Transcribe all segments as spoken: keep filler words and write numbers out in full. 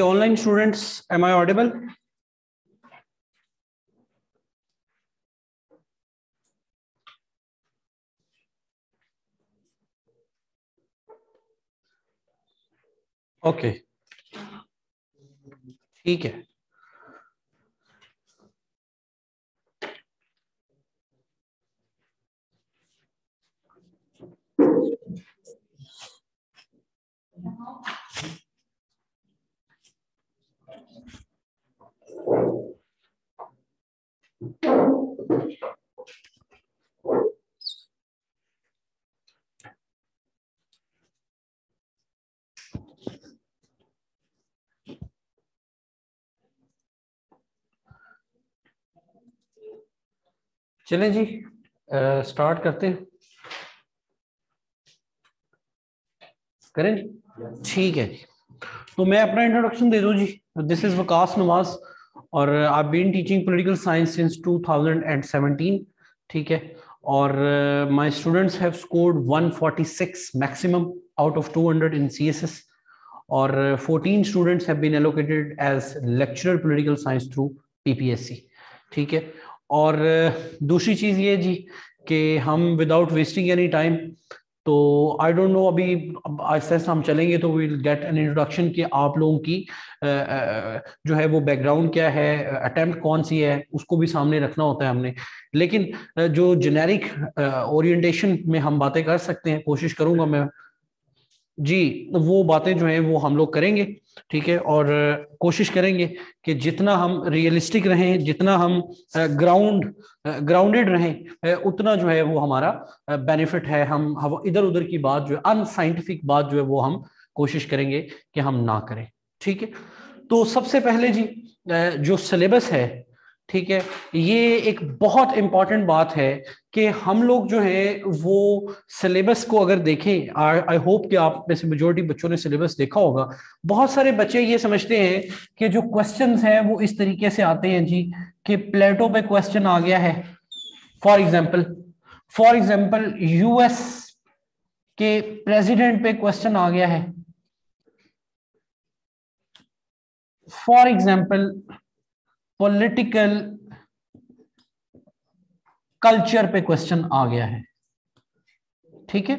the online students, am I audible? Okay ठीक है। चलें जी, स्टार्ट करते हैं, करें? ठीक है जी, तो मैं अपना इंट्रोडक्शन दे दूं जी। दिस इज वकास नवाज और I been teaching political science since two thousand seventeen, ठीक है। और my students have scored one forty six maximum out of two hundred in CSS और fourteen students have been allocated as lecturer political science through PPSC, ठीक है। और दूसरी चीज़ ये जी कि हम विदाउट वेस्टिंग एनी टाइम, तो आई डोंट नो अभी आहिस्ता आहिस्ता हम चलेंगे तो we will get an introduction कि आप लोगों की जो है वो बैकग्राउंड क्या है, अटैम्प्ट कौन सी है, उसको भी सामने रखना होता है हमने। लेकिन जो जेनेरिक ओरिएंटेशन में हम बातें कर सकते हैं, कोशिश करूँगा मैं जी, वो बातें जो हैं वो हम लोग करेंगे, ठीक है। और कोशिश करेंगे कि जितना हम रियलिस्टिक रहें, जितना हम ग्राउंड ग्राउंडेड रहें, उतना जो है वो हमारा बेनिफिट है। हम इधर उधर की बात जो है, अनसाइंटिफिक बात जो है वो हम कोशिश करेंगे कि हम ना करें, ठीक है। तो सबसे पहले जी जो सिलेबस है, ठीक है, ये एक बहुत इम्पॉर्टेंट बात है कि हम लोग जो है वो सिलेबस को अगर देखें, आई होप कि आप में से मेजोरिटी बच्चों ने सिलेबस देखा होगा। बहुत सारे बच्चे ये समझते हैं कि जो क्वेश्चंस हैं वो इस तरीके से आते हैं जी कि प्लेटो पे क्वेश्चन आ गया है, for example for example US के प्रेसिडेंट पे क्वेश्चन आ गया है, फॉर एग्जांपल पॉलिटिकल कल्चर पे क्वेश्चन आ गया है, ठीक है।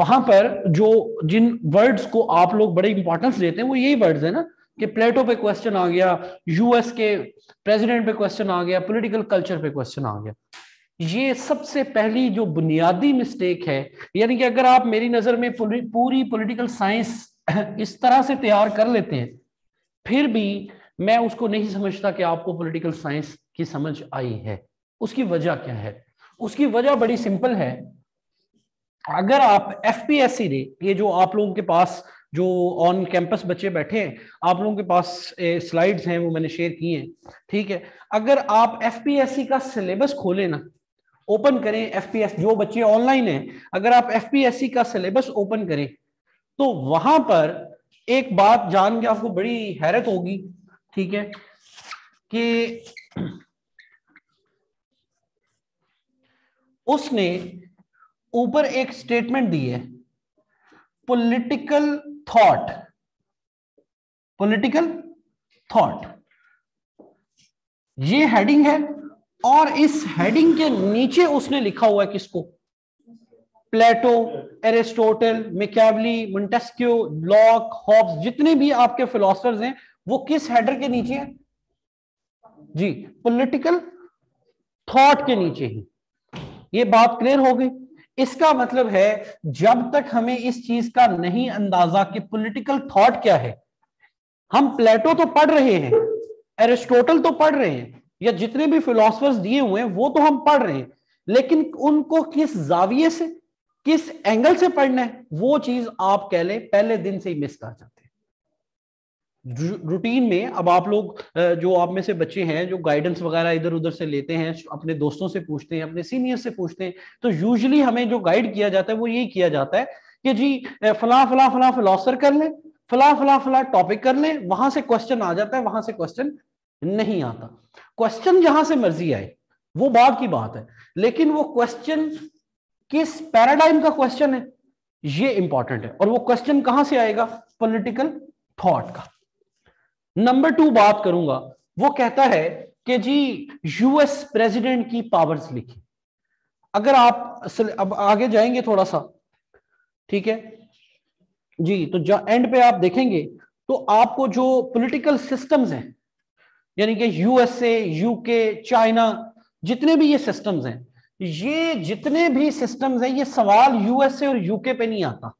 वहां पर जो जिन वर्ड्स को आप लोग बड़े इंपॉर्टेंस देते हैं वो यही वर्ड्स है ना, कि प्लेटो पे क्वेश्चन आ गया, यूएस के प्रेसिडेंट पे क्वेश्चन आ गया, पॉलिटिकल कल्चर पे क्वेश्चन आ गया। ये सबसे पहली जो बुनियादी मिस्टेक है, यानी कि अगर आप मेरी नजर में पूरी पॉलिटिकल साइंस इस तरह से तैयार कर लेते हैं, फिर भी मैं उसको नहीं समझता कि आपको पॉलिटिकल साइंस की समझ आई है। उसकी वजह क्या है? उसकी वजह बड़ी सिंपल है। अगर आप एफपीएससी ने, ये जो आप लोगों के पास जो ऑन कैंपस बच्चे बैठे हैं, आप लोगों के पास स्लाइड्स हैं वो मैंने शेयर की हैं, ठीक है। अगर आप एफपीएससी का सिलेबस खोलें ना, ओपन करें एफपीएससी, जो बच्चे ऑनलाइन हैं, अगर आप एफपीएससी का सिलेबस ओपन करें तो वहां पर एक बात जान के आपको बड़ी हैरत होगी, ठीक है, कि उसने ऊपर एक स्टेटमेंट दी है, पॉलिटिकल थॉट, पॉलिटिकल थॉट, ये हेडिंग है और इस हेडिंग के नीचे उसने लिखा हुआ है किसको, Plato, Aristotle, Machiavelli, Montesquieu, Locke, Hobbes, जितने भी आपके फिलोसफर्स हैं वो किस हेडर के नीचे है जी, पॉलिटिकल थॉट के नीचे ही। ये बात क्लियर हो गई। इसका मतलब है जब तक हमें इस चीज का नहीं अंदाजा कि पॉलिटिकल थॉट क्या है, हम प्लेटो तो पढ़ रहे हैं, एरिस्टोटल तो पढ़ रहे हैं, या जितने भी फिलोसफर्स दिए हुए हैं वो तो हम पढ़ रहे हैं, लेकिन उनको किस जाविये से, किस एंगल से पढ़ना है, वो चीज आप कह लें पहले दिन से ही मिस कर जाते हैं रूटीन में। अब आप लोग जो आप में से बच्चे हैं जो गाइडेंस वगैरह इधर उधर से लेते हैं, अपने दोस्तों से पूछते हैं, अपने सीनियर से पूछते हैं, तो यूजुअली हमें जो गाइड किया जाता है वो यही किया जाता है कि जी फला फला फला फिलोसफर कर लें, फला फला फला टॉपिक कर लें, वहां से क्वेश्चन आ जाता है, वहां से क्वेश्चन नहीं आता। क्वेश्चन जहां से मर्जी आए वो बात की बात है, लेकिन वो क्वेश्चन किस पैराडाइम का क्वेश्चन है ये इंपॉर्टेंट है। और वो क्वेश्चन कहां से आएगा? पॉलिटिकल थॉट का। नंबर टू बात करूंगा, वो कहता है कि जी यूएस प्रेसिडेंट की पावर्स लिखी। अगर आप अब आगे जाएंगे थोड़ा सा, ठीक है जी, तो एंड पे आप देखेंगे तो आपको जो पॉलिटिकल सिस्टम्स हैं, यानी कि यूएसए, यूके, चाइना, जितने भी ये सिस्टम्स हैं, ये जितने भी सिस्टम्स हैं, ये सवाल यूएसए और यूके पे नहीं आता,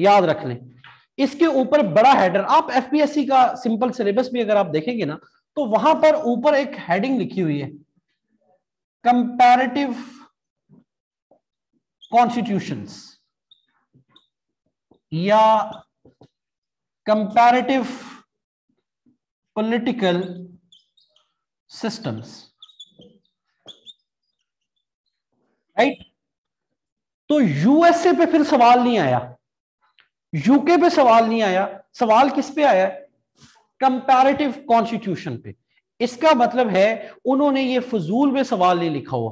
याद रख लें। इसके ऊपर बड़ा हेडर, आप एफपीएससी का सिंपल सिलेबस भी अगर आप देखेंगे ना, तो वहां पर ऊपर एक हेडिंग लिखी हुई है, कंपैरेटिव कॉन्स्टिट्यूशंस या कंपैरेटिव पॉलिटिकल सिस्टम्स, राइट। तो यूएसए पे फिर सवाल नहीं आया, यूके पे सवाल नहीं आया, सवाल किस पे आया? कंपैरेटिव कॉन्स्टिट्यूशन पे। इसका मतलब है उन्होंने ये फजूल में सवाल नहीं लिखा हुआ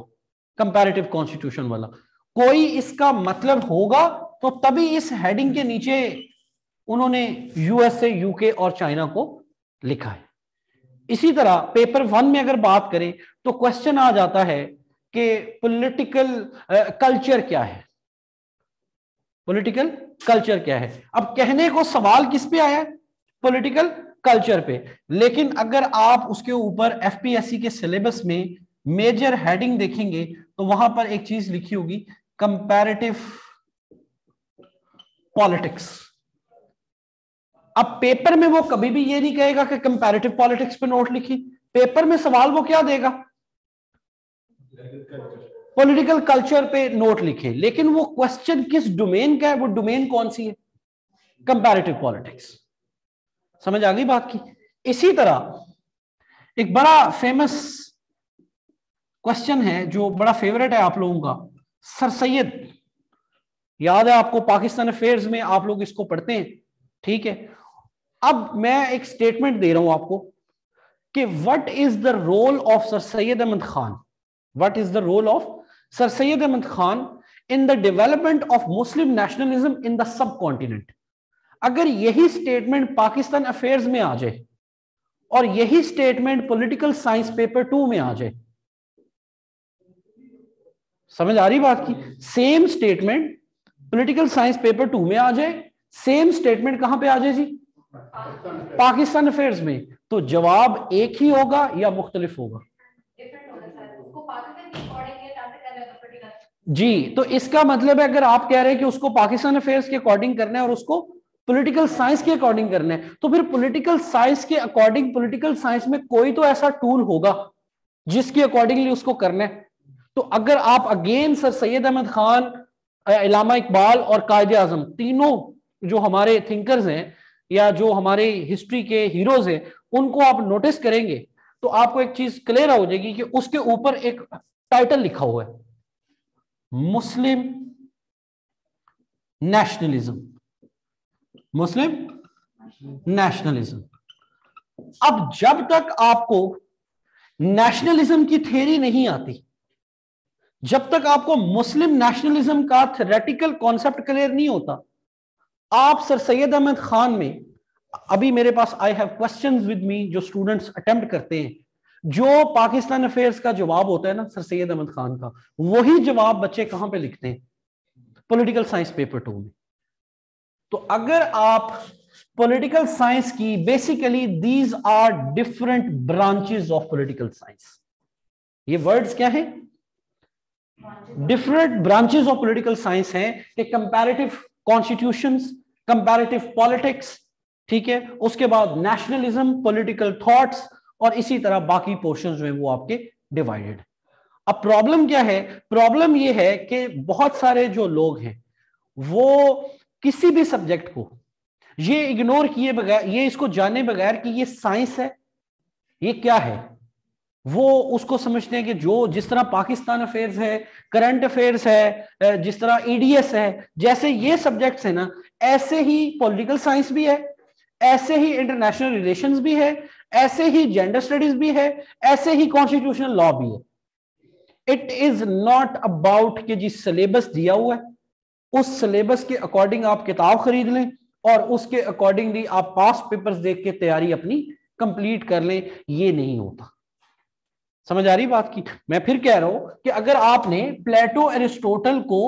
कंपैरेटिव कॉन्स्टिट्यूशन वाला, कोई इसका मतलब होगा तो तभी इस हेडिंग के नीचे उन्होंने यूएसए, यूके और चाइना को लिखा है। इसी तरह पेपर वन में अगर बात करें तो क्वेश्चन आ जाता है कि पॉलिटिकल कल्चर क्या है, पॉलिटिकल कल्चर क्या है। अब कहने को सवाल किस पे आया? पॉलिटिकल कल्चर पे। लेकिन अगर आप उसके ऊपर एफपीएससी के सिलेबस में मेजर हेडिंग देखेंगे तो वहां पर एक चीज लिखी होगी, कंपैरेटिव पॉलिटिक्स। अब पेपर में वो कभी भी ये नहीं कहेगा कि कंपैरेटिव पॉलिटिक्स पे नोट लिखी, पेपर में सवाल वो क्या देगा? पॉलिटिकल कल्चर पे नोट लिखे। लेकिन वो क्वेश्चन किस डोमेन का है, वो डोमेन कौन सी है? Comparative politics. समझ आ गई बात की। इसी तरह एक बड़ा फेमस क्वेश्चन है जो बड़ा फेवरेट है आप लोगों का, सर सैयद, याद है आपको, पाकिस्तान अफेयर्स में आप लोग इसको पढ़ते हैं, ठीक है। अब मैं एक स्टेटमेंट दे रहा हूं आपको कि what is the role of sir Syed Ahmad Khan, what is the role of sir Syed Ahmad Khan in the development of Muslim nationalism in the subcontinent. अगर यही स्टेटमेंट पाकिस्तान अफेयर्स में आ जाए और यही statement political science paper two में आ जाए, समझ आ रही बात की, same statement political science paper two में आ जाए, सेम स्टेटमेंट कहां पे आ जाए जी? पाकिस्तान अफेयर्स में। तो जवाब एक ही होगा या मुख्तलिफ होगा? जी, तो इसका मतलब है अगर आप कह रहे हैं कि उसको पाकिस्तान अफेयर्स के अकॉर्डिंग करना है और उसको पॉलिटिकल साइंस के अकॉर्डिंग करना है, तो फिर पॉलिटिकल साइंस के अकॉर्डिंग, पॉलिटिकल साइंस में कोई तो ऐसा टूल होगा जिसके अकॉर्डिंगली उसको करना है। तो अगर आप अगेन सर सैयद अहमद खान, अल्लामा इकबाल और कायदे आजम, तीनों जो हमारे थिंकर्स हैं या जो हमारे हिस्ट्री के हीरोज हैं, उनको आप नोटिस करेंगे तो आपको एक चीज क्लियर हो जाएगी कि उसके ऊपर एक टाइटल लिखा हुआ है, मुस्लिम नेशनलिज्म, मुस्लिम नेशनलिज्म। अब जब तक आपको नेशनलिज्म की थ्योरी नहीं आती, जब तक आपको मुस्लिम नेशनलिज्म का थ्योरेटिकल कॉन्सेप्ट क्लियर नहीं होता, आप सर सैयद अहमद खान में, अभी मेरे पास I have questions with me जो स्टूडेंट्स अटेम्प्ट करते हैं, जो पाकिस्तान अफेयर्स का जवाब होता है ना सर सैयद अहमद खान का, वही जवाब बच्चे कहां पे लिखते हैं? पॉलिटिकल साइंस पेपर टू में। तो अगर आप पॉलिटिकल साइंस की, basically these are different branches of political science, ये वर्ड्स क्या है? Different branches of political science हैं कि कंपैरेटिव कॉन्स्टिट्यूशंस, कंपैरेटिव पॉलिटिक्स, ठीक है, उसके बाद नेशनलिज्म, पॉलिटिकल थॉट्स, और इसी तरह बाकी पोर्शंस जो है वो आपके डिवाइडेड। अब प्रॉब्लम क्या है? प्रॉब्लम ये है कि बहुत सारे जो लोग हैं वो किसी भी सब्जेक्ट को ये इग्नोर किए बगैर, ये इसको जाने बगैर कि ये साइंस है, ये क्या है, वो उसको समझते हैं कि जो जिस तरह पाकिस्तान अफेयर्स है, करंट अफेयर्स है, जिस तरह ईडीएस है, जैसे ये सब्जेक्ट्स है ना, ऐसे ही पॉलिटिकल साइंस भी है, ऐसे ही इंटरनेशनल रिलेशंस भी है, ऐसे ही जेंडर स्टडीज भी है, ऐसे ही कॉन्स्टिट्यूशनल लॉ भी है। इट इज नॉट अबाउट कि जी सिलेबस दिया हुआ है, उस सिलेबस के अकॉर्डिंग आप किताब खरीद लें और उसके अकॉर्डिंगली आप पास पेपर्स देख के तैयारी अपनी कंप्लीट कर लें, ये नहीं होता। समझ आ रही बात की? मैं फिर कह रहा हूं कि अगर आपने प्लेटो एरिस्टोटल को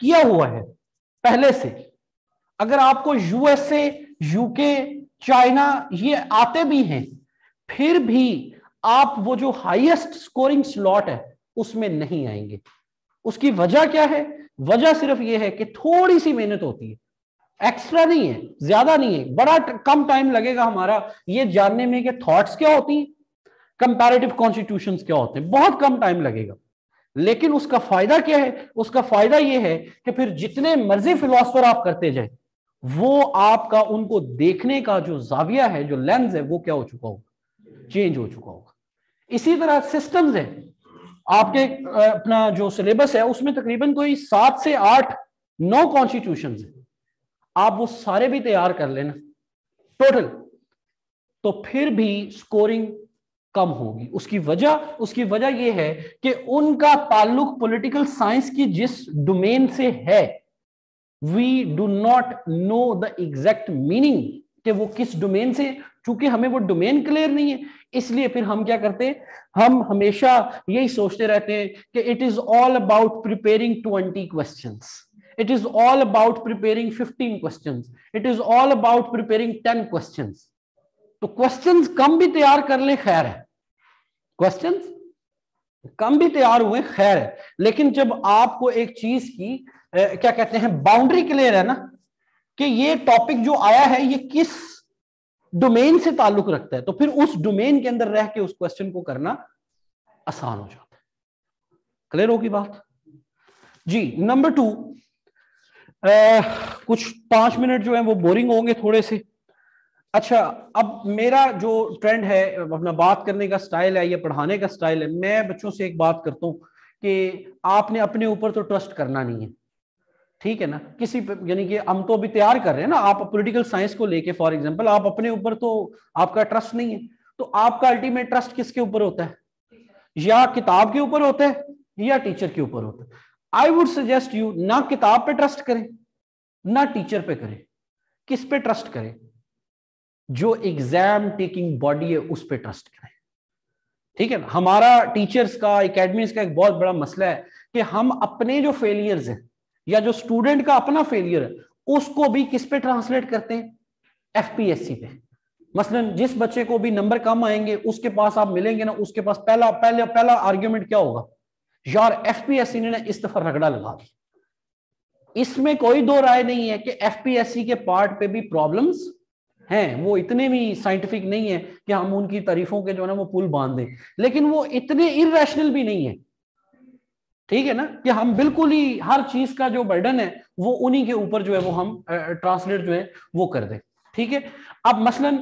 किया हुआ है पहले से, अगर आपको यूएसए, यूके, चाइना ये आते भी हैं, फिर भी आप वो जो हाईएस्ट स्कोरिंग स्लॉट है उसमें नहीं आएंगे। उसकी वजह क्या है? वजह सिर्फ ये है कि थोड़ी सी मेहनत होती है, एक्स्ट्रा नहीं है, ज्यादा नहीं है, बड़ा कम टाइम लगेगा हमारा ये जानने में कि थॉट्स क्या होती हैं, कंपैरेटिव कॉन्स्टिट्यूशंस क्या होते हैं, बहुत कम टाइम लगेगा। लेकिन उसका फायदा क्या है? उसका फायदा ये है कि फिर जितने मर्जी फिलॉसफर आप करते जाए, वो आपका उनको देखने का जो जाविया है, जो लेंस है, वो क्या हो चुका होगा? चेंज हो चुका होगा। इसी तरह सिस्टम्स है आपके, अपना जो सिलेबस है उसमें तकरीबन कोई सात से आठ नौ कॉन्स्टिट्यूशंस है, आप वो सारे भी तैयार कर लेना टोटल, तो फिर भी स्कोरिंग कम होगी। उसकी वजह उसकी वजह यह है कि उनका ताल्लुक पॉलिटिकल साइंस की जिस डोमेन से है, we do not know the exact meaning कि वो किस डोमेन से, चूंकि हमें वो डोमेन क्लियर नहीं है, इसलिए फिर हम क्या करते हैं, हम हमेशा यही सोचते रहते हैं कि it is all about preparing twenty questions, it is all about preparing fifteen questions, it is all about preparing ten questions. तो questions कम भी तैयार कर ले खैर है, questions कम भी तैयार हुए खैर है, लेकिन जब आपको एक चीज की ए, क्या कहते हैं, बाउंड्री क्लियर है ना कि ये टॉपिक जो आया है ये किस डोमेन से ताल्लुक रखता है, तो फिर उस डोमेन के अंदर रह के उस क्वेश्चन को करना आसान हो जाता है। क्लियर होगी बात जी? नंबर टू, Uh, कुछ पांच मिनट जो है वो बोरिंग होंगे थोड़े से। अच्छा, अब मेरा जो ट्रेंड है, अपना बात करने का स्टाइल है या पढ़ाने का स्टाइल है, मैं बच्चों से एक बात करता हूं कि आपने अपने ऊपर तो ट्रस्ट करना नहीं है, ठीक है ना, किसी पे, यानी कि हम तो अभी तैयार कर रहे हैं ना, आप पॉलिटिकल साइंस को लेके फॉर एग्जाम्पल, आप अपने ऊपर तो आपका ट्रस्ट नहीं है, तो आपका अल्टीमेट ट्रस्ट किसके ऊपर होता है? या किताब के ऊपर होता है या टीचर के ऊपर होता है। आई वुड सजेस्ट यू, ना किताब पे ट्रस्ट करें ना टीचर पे करें। किस पे ट्रस्ट करें? जो एग्जाम टेकिंग बॉडी है उस पे ट्रस्ट करें, ठीक है ना। हमारा टीचर्स का, एकेडमीज का एक बहुत बड़ा मसला है कि हम अपने जो फेलियर्स हैं या जो स्टूडेंट का अपना फेलियर है उसको भी किस पे ट्रांसलेट करते हैं? एफपीएससी पे। मसलन जिस बच्चे को भी नंबर कम आएंगे उसके पास आप मिलेंगे ना, उसके पास पहला पहला पहला आर्ग्यूमेंट क्या होगा? यार एफपीएससी ने इस दफा रगड़ा लगा दिया। इसमें कोई दो राय नहीं है कि एफपीएससी के पार्ट पे भी प्रॉब्लम्स हैं, वो इतने भी साइंटिफिक नहीं है कि हम उनकी तारीफों के जो है ना वो पुल बांध दें, लेकिन वो इतने इरेशनल भी नहीं है, ठीक है ना, कि हम बिल्कुल ही हर चीज का जो बर्डन है वो उन्हीं के ऊपर जो है वो हम ट्रांसलेट जो है वो कर दें, ठीक है। अब मसलन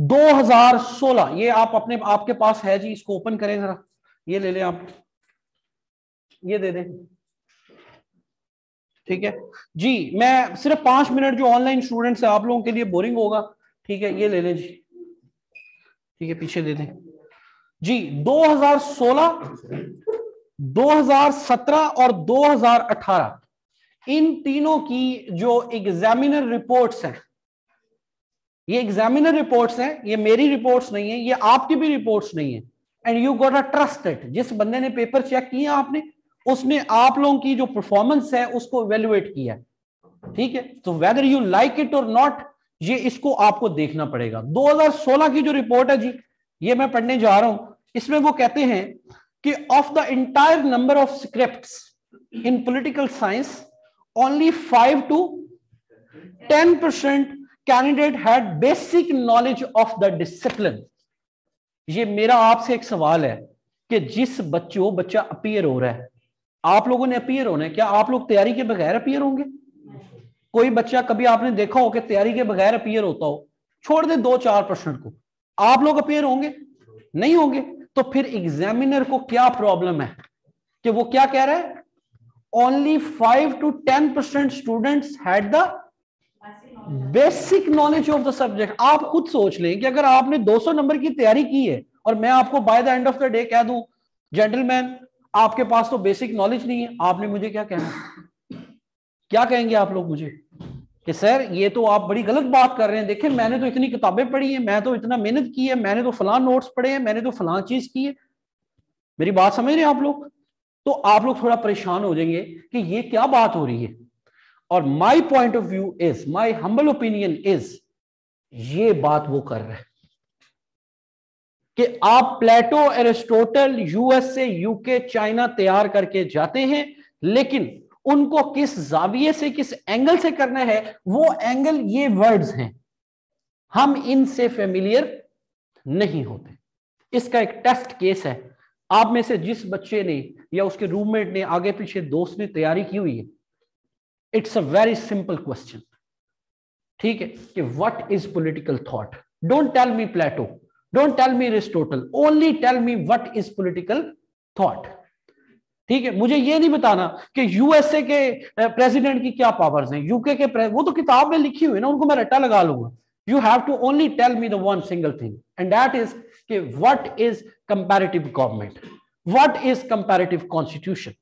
दो हजार सोलह, ये आप अपने आपके पास है जी, इसको ओपन करें जरा, ये ले लें आप, ये दे दें, ठीक है जी। मैं सिर्फ पांच मिनट जो ऑनलाइन स्टूडेंट्स है आप लोगों के लिए बोरिंग होगा, ठीक है, ये ले लें जी, ठीक है, पीछे दे दें जी। दो हजार सोलह, दो हजार सत्रह और दो हजार अठारह, इन तीनों की जो एग्जामिनर रिपोर्ट्स हैं, ये एग्जामिनर रिपोर्ट्स हैं, ये मेरी रिपोर्ट्स नहीं है, ये आपकी भी रिपोर्ट्स नहीं है, and you got a trusted, जिस बंदे ने पेपर चेक किया आपने, उसने आप लोगों की जो परफॉर्मेंस है उसको इवेल्युएट किया, ठीक है। तो वेदर यू लाइक इट और नॉट, ये इसको आपको देखना पड़ेगा। दो हजार सोलह की जो रिपोर्ट है जी, ये मैं पढ़ने जा रहा हूं, इसमें वो कहते हैं कि of the entire number of scripts in political science, only five to ten percent candidate had basic knowledge of the discipline. ये मेरा आपसे एक सवाल है कि जिस बच्चों बच्चा अपीयर हो रहा है, आप लोगों ने अपीयर होना है, क्या आप लोग तैयारी के बगैर अपीयर होंगे? कोई बच्चा कभी आपने देखा हो कि तैयारी के बगैर अपीयर होता हो? छोड़ दे दो चार परसेंट को, आप लोग अपीयर होंगे? नहीं होंगे। तो फिर एग्जामिनर को क्या प्रॉब्लम है कि वो क्या कह रहा है? Only five to ten percent students had the basic knowledge of the subject. आप खुद सोच लें कि अगर आपने दो सौ नंबर की तैयारी की है और मैं आपको by the end of the day कह दूं, जेंटलमैन आपके पास तो बेसिक नॉलेज नहीं है, आपने मुझे क्या कहना, क्या कहेंगे आप लोग मुझे कि सर ये तो आप बड़ी गलत बात कर रहे हैं, देखिए मैंने तो इतनी किताबें पढ़ी हैं, मैं तो इतना मेहनत की है, मैंने तो फलां नोट्स पढ़े हैं, मैंने तो फलां चीज की है। मेरी बात समझ रहे हैं आप लोग? तो आप लोग थोड़ा परेशान हो जाएंगे कि ये क्या बात हो रही है। और my point of view is, my humble opinion is, ये बात वो कर रहे हैं कि आप Plato, Aristotle, USA, UK, China तैयार करके जाते हैं, लेकिन उनको किस जाविये से, किस एंगल से करना है, वो एंगल ये वर्ड्स हैं, हम इनसे फेमिलियर नहीं होते। इसका एक टेस्ट केस है, आप में से जिस बच्चे ने या उसके रूममेट ने, आगे पीछे दोस्त ने तैयारी की हुई है, it's a very simple question, ठीक है, कि what is political thought. Don't tell me Plato, don't tell me Aristotle, only tell me what is political thought. ठीक है, मुझे ये नहीं बताना कि यूएसए के प्रेसिडेंट की क्या पावर्स हैं, यूके के, वो तो किताब में लिखी हुई है ना, उनको मैं रट्टा लगा लूंगा। You have to only tell me the one single thing and that is कि what is comparative government, what is comparative constitution.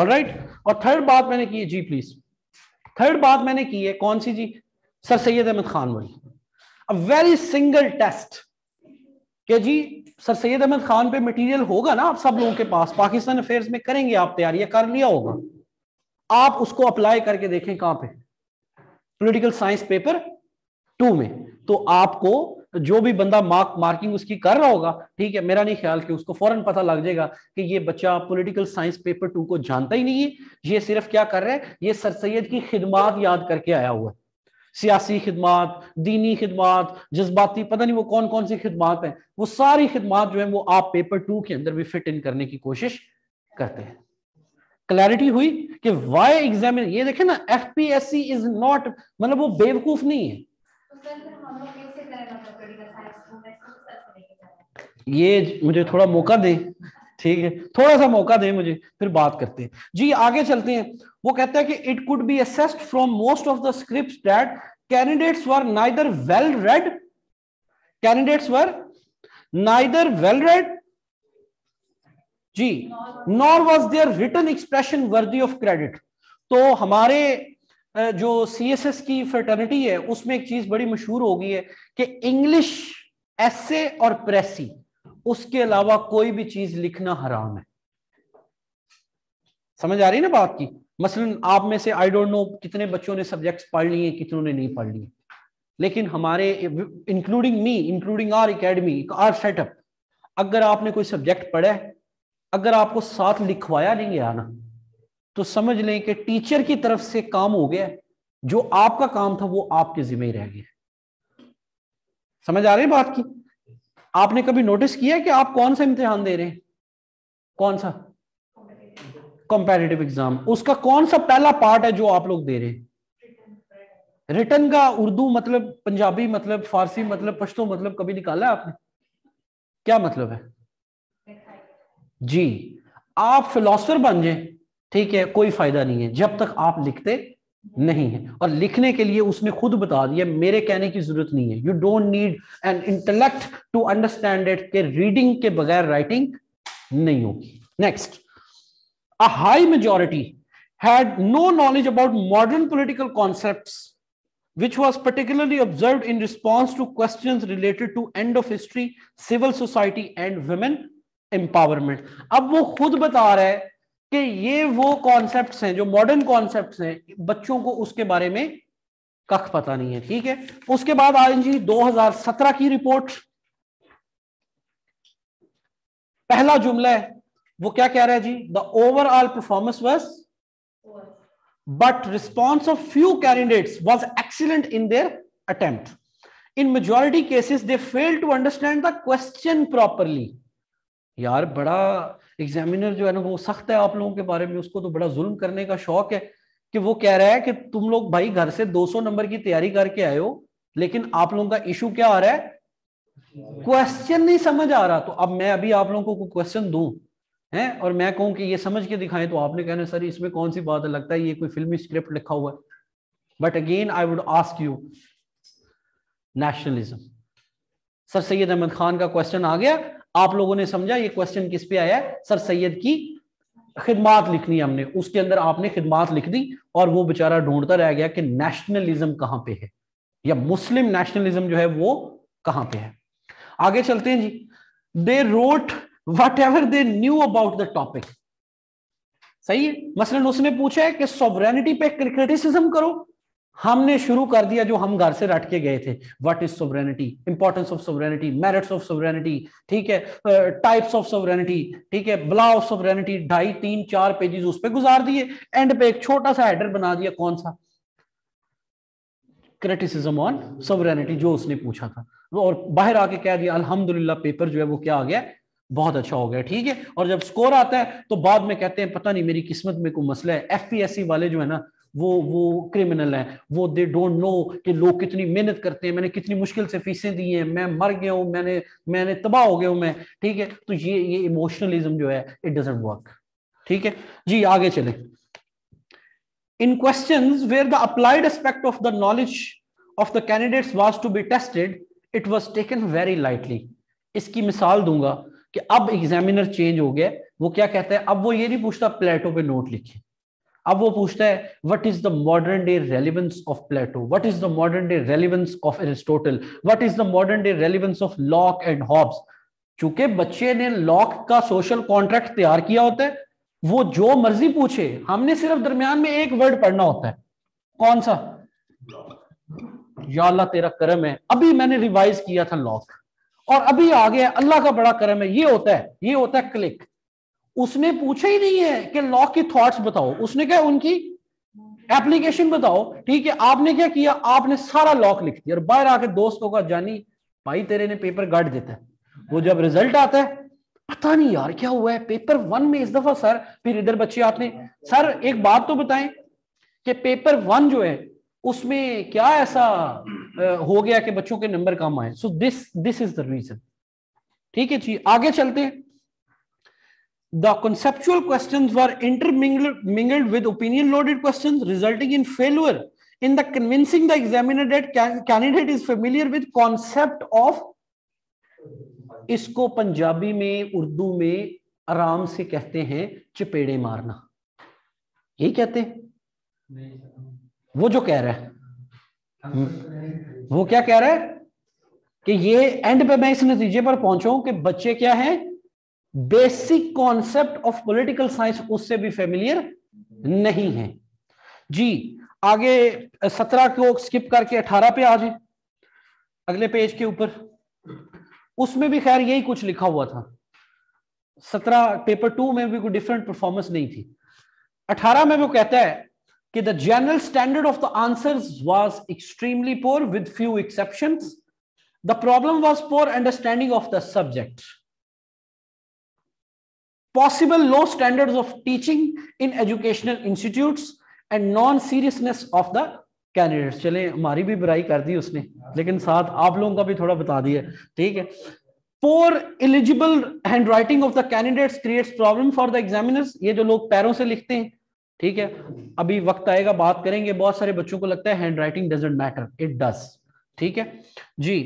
Alright. और थर्ड बात मैंने की है जी, प्लीज, थर्ड बात मैंने की है, कौन सी जी, सर सैयद अहमद खान वाली, अ वेरी सिंगल टेस्ट के जी सर सैयद अहमद खान पे मटेरियल होगा ना आप सब लोगों के पास, पाकिस्तान अफेयर्स में करेंगे आप तैयारी, कर लिया होगा, आप उसको अप्लाई करके देखें कहां पे, पॉलिटिकल साइंस पेपर टू में, तो आपको जो भी बंदा मार्क मार्किंग उसकी कर रहा होगा, ठीक है, मेरा नहीं ख्याल कि उसको फौरन पता लग जाएगा कि ये बच्चा पॉलिटिकल साइंस पेपर टू को जानता ही नहीं है, ये सिर्फ क्या कर रहा है, ये सर सैयद की खिदमात याद करके आया हुआ है, सियासी खिदमात, दीनी खिदमात, जज्बाती, पता नहीं वो कौन कौन सी खिदमात हैं, वो सारी खिदमात जो है वो आप पेपर टू के अंदर भी फिट इन करने की कोशिश करते हैं। क्लैरिटी हुई कि वाई एग्जामिन, ये देखें ना एफपीएससी इज नॉट, मतलब वो बेवकूफ नहीं है। ये मुझे थोड़ा मौका दें, ठीक है, थोड़ा सा मौका दें मुझे, फिर बात करते हैं जी। आगे चलते हैं, वो कहता है कि it could be assessed from most of the scripts that candidates were neither well read, candidates were neither well read जी, nor was there written expression worthy of credit. तो हमारे जो सीएसएस की फ्रेटर्निटी है उसमें एक चीज बड़ी मशहूर हो गई है कि इंग्लिश एसे और प्रेसी, उसके अलावा कोई भी चीज लिखना हराम है। समझ आ रही है ना बात की? मसलन आप में से आई डोंट नो कितने बच्चों ने सब्जेक्ट्स पढ़ लिए, कितनों ने नहीं पढ़ लिए, लेकिन हमारे including me, including our academy, our setup, अगर आपने कोई सब्जेक्ट पढ़ा है, अगर आपको साथ लिखवाया नहीं गया ना, तो समझ लें कि टीचर की तरफ से काम हो गया, जो आपका काम था वो आपके जिम्मे ही रह गया। समझ आ रही है बात की? आपने कभी नोटिस किया कि आप कौन सा इम्तिहान दे रहे हैं, कौन सा कॉम्पेटिटिव एग्जाम, उसका कौन सा पहला पार्ट है जो आप लोग दे रहे हैं? रिटन का उर्दू मतलब, पंजाबी मतलब, फारसी मतलब, पश्तो मतलब कभी निकाला है आपने? क्या मतलब है जी? आप फिलोसफर बन जाए, ठीक है, कोई फायदा नहीं है जब तक आप लिखते नहीं है। और लिखने के लिए उसने खुद बता दिया, मेरे कहने की जरूरत नहीं है। You don't need an intellect to understand it के रीडिंग के बगैर राइटिंग नहीं होगी। Next, a high majority had no knowledge about modern political concepts which was particularly observed in response to questions related to end of history, civil society and women empowerment. अब वो खुद बता रहा है कि ये वो कॉन्सेप्ट्स हैं जो मॉडर्न कॉन्सेप्ट्स हैं, बच्चों को उसके बारे में कख पता नहीं है। ठीक है, उसके बाद आरएनजी दो हज़ार सत्रह की रिपोर्ट, पहला जुमला है, वो क्या कह रहा है जी? The overall performance was but response of few candidates was excellent in their attempt, in majority cases they fail to understand the question properly. यार बड़ा एग्जामिनर जो है ना वो सख्त है आप लोगों के बारे में, उसको तो बड़ा जुल्म करने का शौक है कि वो कह रहा है कि तुम लोग भाई घर से दो सौ नंबर की तैयारी करके आए हो, लेकिन आप लोगों का इशू क्या आ रहा है? क्वेश्चन नहीं समझ आ रहा। तो अब मैं अभी आप लोगों को क्वेश्चन दूं हैं और मैं कहूं कि ये समझ के दिखाएं, तो आपने कहना सर इसमें कौन सी बात है, लगता है ये कोई फिल्मी स्क्रिप्ट लिखा हुआ है। But again I would ask you, nationalism, sir Syed Ahmad Khan का क्वेश्चन आ गया, आप लोगों ने समझा ये क्वेश्चन किस पे आया है, सर सैयद की खिदमात लिखनी हमने, उसके अंदर आपने खिदमात लिख दी और वो बेचारा ढूंढता रह गया कि नेशनलिज्म कहां पे है या मुस्लिम नेशनलिज्म जो है वो कहां पे है। आगे चलते हैं जी, they wrote whatever they knew about the topic. सही है, मसलन उसने पूछा है कि सोवरेनिटी पे क्रिटिसिज्म करो, हमने शुरू कर दिया जो हम घर से रट के गए थे, what is sovereignty, importance of sovereignty, merits of sovereignty, ठीक है, टाइप्स ऑफ सोवरेनिटी, ठीक है, ब्ला ऑफ सोवरेनिटी, ढाई तीन चार पेजेस उस पे गुजार दिए, एंड पे एक छोटा सा हेडर बना दिया, कौन सा, क्रिटिसिज्म ऑन सोवरेनिटी जो उसने पूछा था, और बाहर आके कह दिया अल्हम्दुलिल्लाह पेपर जो है वो क्या आ गया, बहुत अच्छा हो गया, ठीक है। और जब स्कोर आता है तो बाद में कहते हैं पता नहीं मेरी किस्मत में कोई मसला है, एफपीएससी वाले जो है ना वो वो क्रिमिनल है, वो दे डोंट नो कि लोग कितनी मेहनत करते हैं, मैंने कितनी मुश्किल से फीसें दी हैं, मैं मर गया हूं, मैंने मैंने तबाह हो गया हूं मैं, ठीक है। तो ये ये इमोशनलिज्म जो है इट डजंट वर्क, ठीक है जी। आगे चले, in questions where the applied aspect of the knowledge of the candidates was to be tested it was taken very lightly. इसकी मिसाल दूंगा कि अब एग्जामिनर चेंज हो गया, वो क्या कहता है, अब वो ये नहीं पूछता प्लेटो पे नोट लिखे, अब वो पूछता है what is the modern day relevance of Plato, what is the modern day relevance of Aristotle, what is the modern day relevance of Locke and Hobbes. चूंकि बच्चे ने लॉक का सोशल कॉन्ट्रैक्ट तैयार किया होता है, वो जो मर्जी पूछे, हमने सिर्फ दरमियान में एक वर्ड पढ़ना होता है, कौन सा, या अल्लाह तेरा करम है, अभी मैंने रिवाइज किया था लॉक और अभी आ गया, अल्लाह का बड़ा करम है, ये होता है, ये होता है क्लिक। उसने पूछा ही नहीं है कि लॉक की थॉट्स बताओ, उसने क्या, उनकी एप्लीकेशन बताओ, ठीक है। आपने क्या किया, आपने सारा लॉक लिख दिया और बाहर आके दोस्तों का, जानी भाई तेरे ने पेपर गाड़ देता है। वो जब रिजल्ट आता है, पता नहीं यार क्या हुआ है, पेपर वन में इस दफा सर, फिर इधर बच्चे आपने, सर एक बात तो बताएं कि पेपर वन जो है उसमें क्या ऐसा हो गया कि बच्चों के नंबर कम आए। So this this is the reason, ठीक है जी। आगे चलते हैं, the conceptual questions were intermingled mingled with opinion loaded questions resulting in failure in the convincing the examiner that can, candidate is familiar with concept of, इसको पंजाबी में उर्दू में आराम से कहते हैं चपेड़े मारना, यही कहते हैं। वो जो कह रहा है, वो क्या कह रहा है कि ये एंड पे मैं इस नतीजे पर पहुंचूं कि बच्चे क्या हैं, basic concept of political science उससे भी फेमिलियर नहीं है जी। आगे सत्रह को स्किप करके अठारह पे आ जाए, अगले पेज के ऊपर, उसमें भी खैर यही कुछ लिखा हुआ था। सत्रह पेपर टू में भी कोई डिफरेंट परफॉर्मेंस नहीं थी। अठारह में वो कहता है कि the general standard of the answers was extremely poor with few exceptions, the problem was poor understanding of the subject, possible low standards of teaching in educational institutes and non seriousness of the candidates। चले हमारी भी बुराई कर दी उसने, लेकिन साथ आप लोगों का भी थोड़ा बता दिया, ठीक है। poor eligible handwriting of the candidates creates problem for the examiners। ये जो लोग पैरों से लिखते हैं, ठीक है, अभी वक्त आएगा बात करेंगे, बहुत सारे बच्चों को लगता है handwriting doesn't matter, it does, ठीक है जी।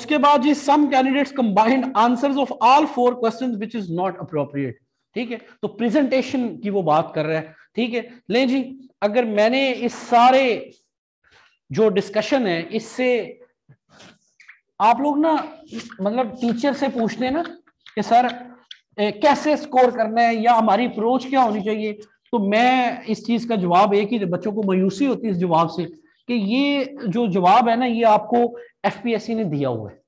उसके बाद जी, some candidates combined answers of all four questions which is not appropriate, ठीक है। तो प्रेजेंटेशन की वो बात कर रहा है, ठीक है। ले जी, अगर मैंने इस सारे जो डिस्कशन है, इससे आप लोग ना मतलब टीचर से पूछते हैं ना कि सर ए, कैसे स्कोर करना है या हमारी अप्रोच क्या होनी चाहिए, तो मैं इस चीज का जवाब एक ही, बच्चों को मायूसी होती है इस जवाब से कि ये जो जवाब है ना ये आपको एफपीएससी ने दिया हुआ है।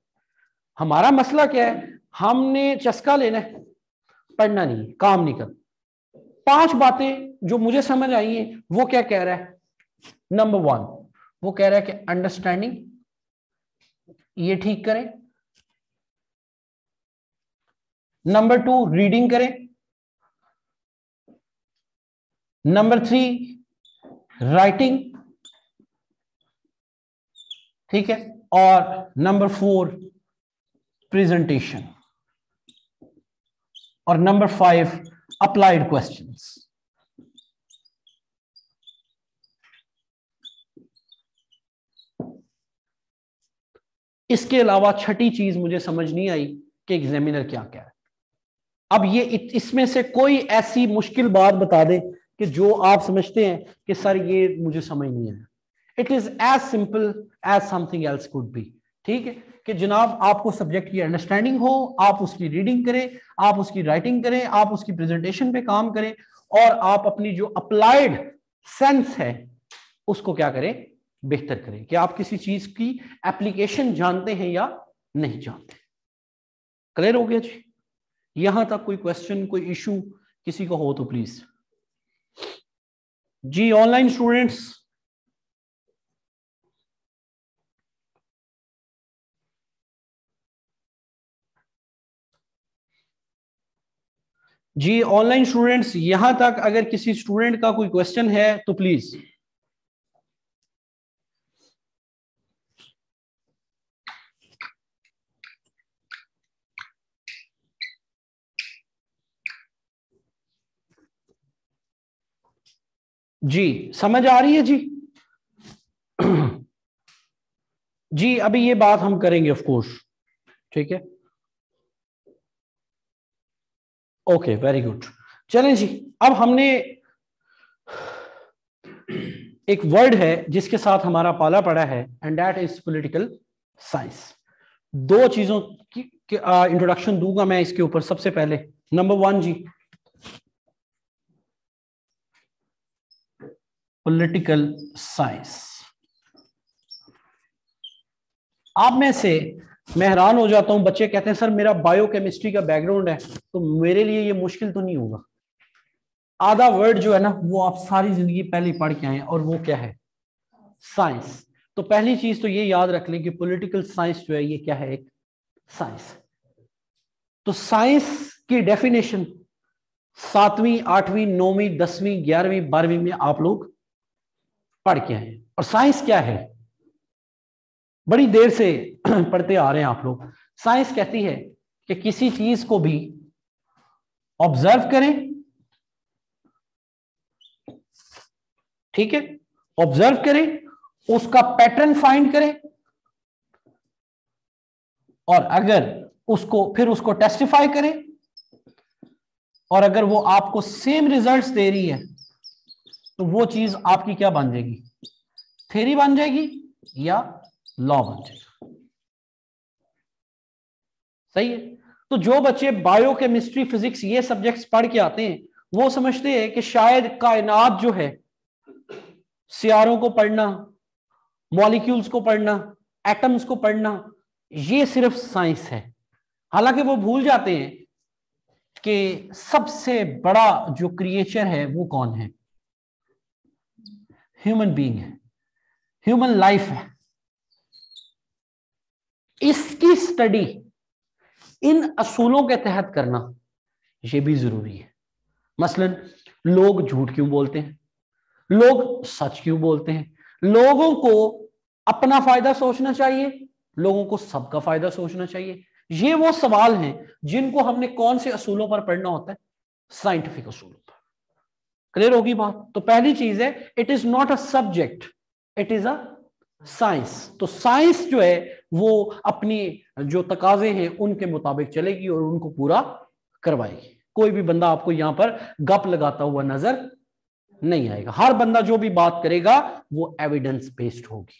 हमारा मसला क्या है, हमने चस्का लेना है, पढ़ना नहीं, काम नहीं करना। पांच बातें जो मुझे समझ आई है, वो क्या कह रहा है, नंबर वन वो कह रहा है कि अंडरस्टैंडिंग ये ठीक करें, नंबर टू रीडिंग करें, नंबर थ्री राइटिंग, ठीक है, और नंबर फोर प्रेजेंटेशन, और नंबर फाइव अप्लाइड क्वेश्चंस। इसके अलावा छठी चीज मुझे समझ नहीं आई कि एग्जामिनर क्या कह रहा है। अब ये इसमें से कोई ऐसी मुश्किल बात बता दे कि जो आप समझते हैं कि सर ये मुझे समझ नहीं आया। It is as simple as something else could be. ठीक है कि जनाब आपको सब्जेक्ट की अंडरस्टैंडिंग हो, आप उसकी रीडिंग करें, आप उसकी राइटिंग करें, आप उसकी प्रेजेंटेशन पे काम करें और आप अपनी जो अप्लाइड सेंस है उसको क्या करें, बेहतर करें कि आप किसी चीज की एप्लीकेशन जानते हैं या नहीं जानते। क्लियर हो गया जी? यहां तक कोई क्वेश्चन, कोई इशू किसी को हो तो प्लीज जी। ऑनलाइन स्टूडेंट्स जी, ऑनलाइन स्टूडेंट्स यहां तक अगर किसी स्टूडेंट का कोई क्वेश्चन है तो प्लीज। जी समझ आ रही है जी? जी अभी ये बात हम करेंगे ऑफ कोर्स। ठीक है, ओके, वेरी गुड। चलें जी, अब हमने एक वर्ड है जिसके साथ हमारा पाला पड़ा है and that is political science. दो चीजों की इंट्रोडक्शन दूंगा मैं इसके ऊपर। सबसे पहले नंबर वन जी, पॉलिटिकल साइंस। आप में से मैं हैरान हो जाता हूं, बच्चे कहते हैं सर मेरा बायोकेमिस्ट्री का बैकग्राउंड है तो मेरे लिए ये मुश्किल तो नहीं होगा। आधा वर्ड जो है ना वो आप सारी जिंदगी पहले पढ़ के आए और वो क्या है, साइंस। तो पहली चीज तो ये याद रख लें कि पॉलिटिकल साइंस जो है ये क्या है, एक साइंस। तो साइंस की डेफिनेशन सातवीं, आठवीं, नौवीं, दसवीं, ग्यारहवीं, बारहवीं में आप लोग पढ़ के आए। और साइंस क्या है, बड़ी देर से पढ़ते आ रहे हैं आप लोग। साइंस कहती है कि किसी चीज को भी ऑब्जर्व करें, ठीक है, ऑब्जर्व करें, उसका पैटर्न फाइंड करें और अगर उसको फिर उसको टेस्टिफाई करें और अगर वो आपको सेम रिजल्ट्स दे रही है तो वो चीज आपकी क्या बन जाएगी, थ्योरी बन जाएगी या लॉ बन जाएगा। सही है? तो जो बच्चे बायो केमिस्ट्री, फिजिक्स ये सब्जेक्ट्स पढ़ के आते हैं वो समझते हैं कि शायद कायनात जो है, सियारों को पढ़ना, मॉलिक्यूल्स को पढ़ना, एटम्स को पढ़ना, ये सिर्फ साइंस है। हालांकि वो भूल जाते हैं कि सबसे बड़ा जो क्रिएचर है वो कौन है, ह्यूमन बीइंग है, ह्यूमन लाइफ है। इसकी स्टडी इन असूलों के तहत करना यह भी जरूरी है। मसलन लोग झूठ क्यों बोलते हैं, लोग सच क्यों बोलते हैं, लोगों को अपना फायदा सोचना चाहिए, लोगों को सबका फायदा सोचना चाहिए। ये वो सवाल हैं जिनको हमने कौन से असूलों पर पढ़ना होता है, साइंटिफिक असूलों पर। क्लियर होगी बात? तो पहली चीज है it is not a subject, it is a science. तो साइंस जो है वो अपनी जो तकाजे हैं उनके मुताबिक चलेगी और उनको पूरा करवाएगी। कोई भी बंदा आपको यहां पर गप लगाता हुआ नजर नहीं आएगा। हर बंदा जो भी बात करेगा वो एविडेंस बेस्ड होगी,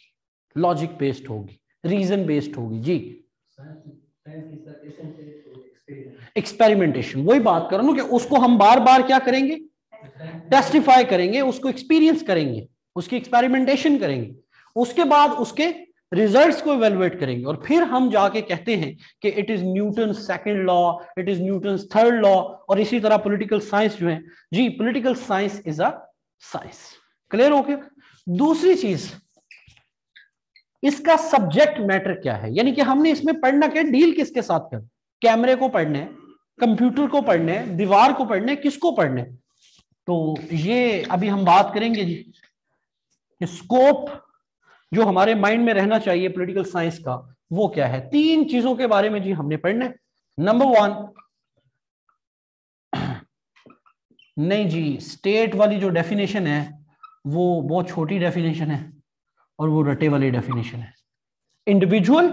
लॉजिक बेस्ड होगी, रीजन बेस्ड होगी। जी एक्सपेरिमेंटेशन, वही बात करो ना कि उसको हम बार बार क्या करेंगे, टेस्टिफाई करेंगे, उसको एक्सपीरियंस करेंगे, उसकी एक्सपेरिमेंटेशन करेंगे, उसके बाद उसके रिजल्ट्स को इवेलुएट करेंगे और फिर हम जाके कहते हैं कि it is Newton second law, it is Newton third law. और इसी तरह पॉलिटिकल साइंस जो है जी, political science is a science. Clear हो गया? दूसरी चीज, इसका सब्जेक्ट मैटर क्या है, यानी कि हमने इसमें पढ़ना क्या, डील किसके साथ कर, कैमरे को पढ़ने, कंप्यूटर को पढ़ने, दीवार को पढ़ने, किसको पढ़ने। तो ये अभी हम बात करेंगे जी कि स्कोप जो हमारे माइंड में रहना चाहिए पॉलिटिकल साइंस का वो क्या है। तीन चीजों के बारे में जी हमने पढ़ना है। नंबर वन, नहीं जी स्टेट वाली जो डेफिनेशन है वो बहुत छोटी डेफिनेशन है और वो रटे वाली डेफिनेशन है। इंडिविजुअल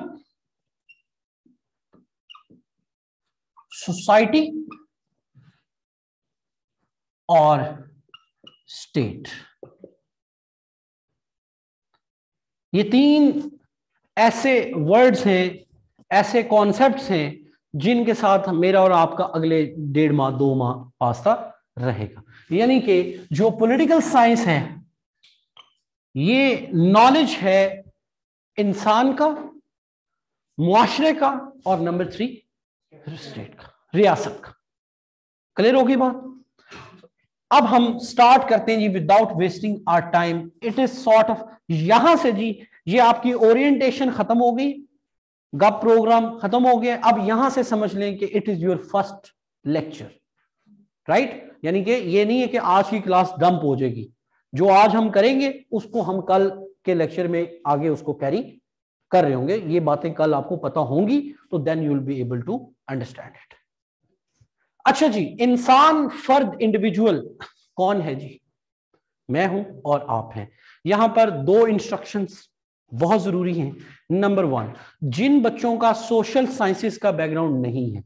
सोसाइटी और स्टेट, ये तीन ऐसे वर्ड्स हैं, ऐसे कॉन्सेप्ट्स हैं जिनके साथ मेरा और आपका अगले डेढ़ माह दो माह वास्ता रहेगा। यानी कि जो पॉलिटिकल साइंस है ये नॉलेज है इंसान का, मुआशरे का और नंबर थ्री स्टेट का, रियासत का। क्लियर होगी बात? अब हम स्टार्ट करते हैं जी without wasting our time. It is sort of, यहां से जी ये आपकी ओरिएंटेशन खत्म हो गई, गप प्रोग्राम खत्म हो गया। अब यहां से समझ लें कि it is your first lecture, right? यानी कि ये नहीं है कि आज की क्लास डंप हो जाएगी, जो आज हम करेंगे उसको हम कल के लेक्चर में आगे उसको कैरी कर रहे होंगे। ये बातें कल आपको पता होंगी तो then you will be able to understand it. अच्छा जी, इंसान, फर्द, इंडिविजुअल कौन है जी? मैं हूं और आप हैं। यहां पर दो इंस्ट्रक्शंस बहुत जरूरी हैं। नंबर वन, जिन बच्चों का सोशल साइंसेस का बैकग्राउंड नहीं है,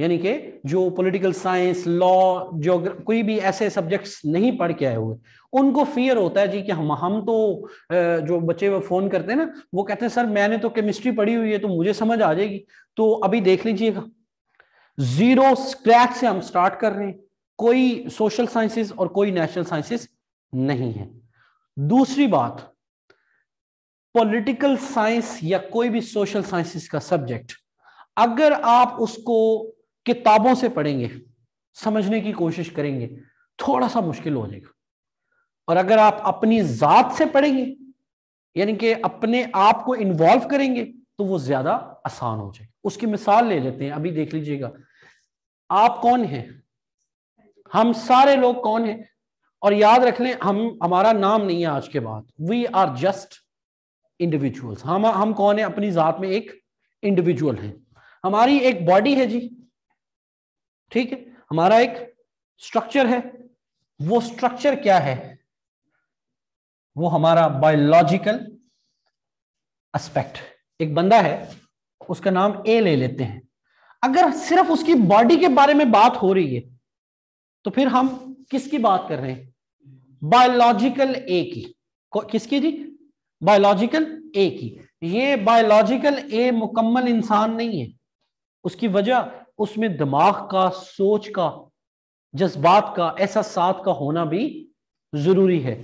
यानी कि जो पॉलिटिकल साइंस, लॉ, ज्योग्राफी, कोई भी ऐसे सब्जेक्ट्स नहीं पढ़ के आए हुए, उनको फियर होता है जी कि हम हम तो जो बच्चे वो फोन करते हैं ना, वो कहते हैं सर मैंने तो केमिस्ट्री पढ़ी हुई है तो मुझे समझ आ जाएगी। तो अभी देख लीजिएगा, जीरो स्क्रैच से हम स्टार्ट कर रहे हैं, कोई सोशल साइंसेस और कोई नेशनल साइंसेस नहीं है। दूसरी बात, पॉलिटिकल साइंस या कोई भी सोशल साइंसेस का सब्जेक्ट अगर आप उसको किताबों से पढ़ेंगे, समझने की कोशिश करेंगे, थोड़ा सा मुश्किल हो जाएगा। और अगर आप अपनी जात से पढ़ेंगे, यानी कि अपने आप को इन्वॉल्व करेंगे, तो वो ज्यादा आसान हो जाएगा। उसकी मिसाल ले लेते हैं, अभी देख लीजिएगा आप कौन हैं, हम सारे लोग कौन हैं। और याद रख लें, हम, हमारा नाम नहीं है आज के बाद, वी आर जस्ट इंडिविजुअल्स। हम हम कौन है? अपनी जात में एक इंडिविजुअल है। हमारी एक बॉडी है जी, ठीक है, हमारा एक स्ट्रक्चर है। वो स्ट्रक्चर क्या है? वो हमारा बायोलॉजिकल एस्पेक्ट। एक बंदा है, उसका नाम ए ले लेते हैं। अगर सिर्फ उसकी बॉडी के बारे में बात हो रही है तो फिर हम किसकी बात कर रहे हैं? बायोलॉजिकल ए की। किसकी जी? बायोलॉजिकल ए की। ये बायोलॉजिकल ए मुकम्मल इंसान नहीं है। उसकी वजह, उसमें दिमाग का, सोच का, जज्बात का, एहसासात का होना भी जरूरी है।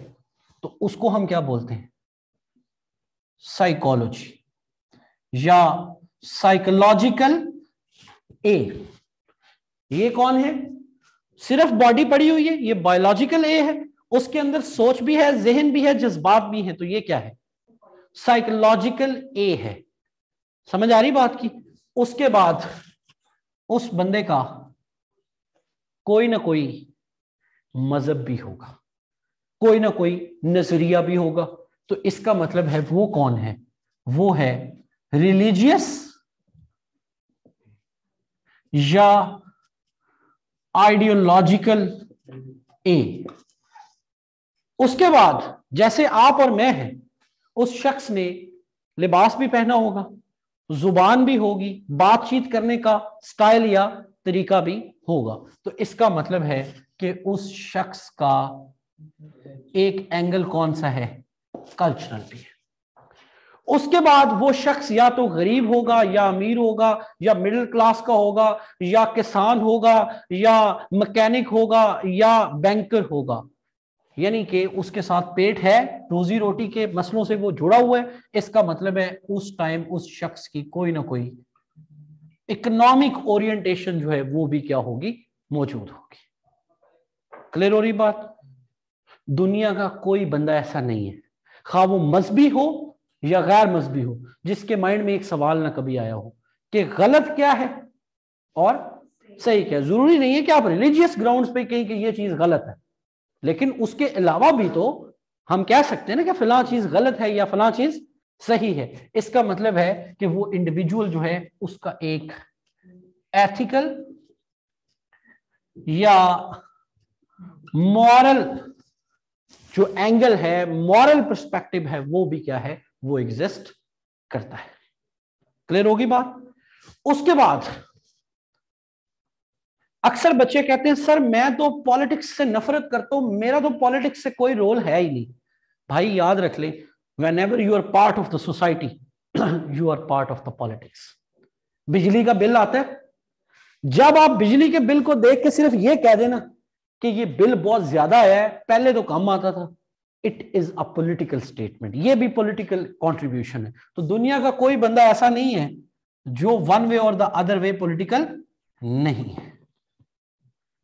तो उसको हम क्या बोलते हैं? साइकोलॉजी या साइकोलॉजिकल ए। ये कौन है? सिर्फ बॉडी पड़ी हुई है, ये बायोलॉजिकल ए है। उसके अंदर सोच भी है, जहन भी है, जज्बात भी है। तो ये क्या है? साइकोलॉजिकल ए है। समझ आ रही बात की? उसके बाद उस बंदे का कोई ना कोई मजहब भी होगा, कोई ना कोई नजरिया भी होगा। तो इसका मतलब है वो कौन है? वो है रिलीजियस या आइडियोलॉजिकल ए। उसके बाद जैसे आप और मैं हैं, उस शख्स ने लिबास भी पहना होगा, जुबान भी होगी, बातचीत करने का स्टाइल या तरीका भी होगा। तो इसका मतलब है कि उस शख्स का एक एंगल कौन सा है? कल्चरल भी है। उसके बाद वो शख्स या तो गरीब होगा या अमीर होगा, या मिडिल क्लास का होगा, या किसान होगा, या मैकेनिक होगा, या बैंकर होगा। यानी कि उसके साथ पेट है, रोजी रोटी के मसलों से वो जुड़ा हुआ है। इसका मतलब है उस टाइम उस शख्स की कोई ना कोई इकोनॉमिक ओरिएंटेशन जो है वो भी क्या होगी? मौजूद होगी। क्लियर हो रही बात? दुनिया का कोई बंदा ऐसा नहीं है, खा वो मजहबी हो या गैर मजहबी हो, जिसके माइंड में एक सवाल ना कभी आया हो कि गलत क्या है और सही क्या है। जरूरी नहीं है कि आप रिलीजियस ग्राउंड्स पे कहीं कि ये चीज गलत है, लेकिन उसके अलावा भी तो हम कह सकते हैं ना कि फलां चीज गलत है या फलां चीज सही है। इसका मतलब है कि वो इंडिविजुअल जो है उसका एक एथिकल या मॉरल जो एंगल है, मॉरल पर्सपेक्टिव है, वो भी क्या है? वो एग्जिस्ट करता है। क्लियर होगी बात? उसके बाद अक्सर बच्चे कहते हैं सर मैं तो पॉलिटिक्स से नफरत करता हूं, मेरा तो पॉलिटिक्स से कोई रोल है ही नहीं। भाई याद रख ले, whenever you are part of the society you are part of the politics. बिजली का बिल आता है, जब आप बिजली के बिल को देख के सिर्फ ये कह देना कि ये बिल बहुत ज्यादा आया है, पहले तो कम आता था, it is a political statement, ये भी पॉलिटिकल कंट्रीब्यूशन है। तो दुनिया का कोई बंदा ऐसा नहीं है जो वन वे और द अदर वे पॉलिटिकल नहीं है।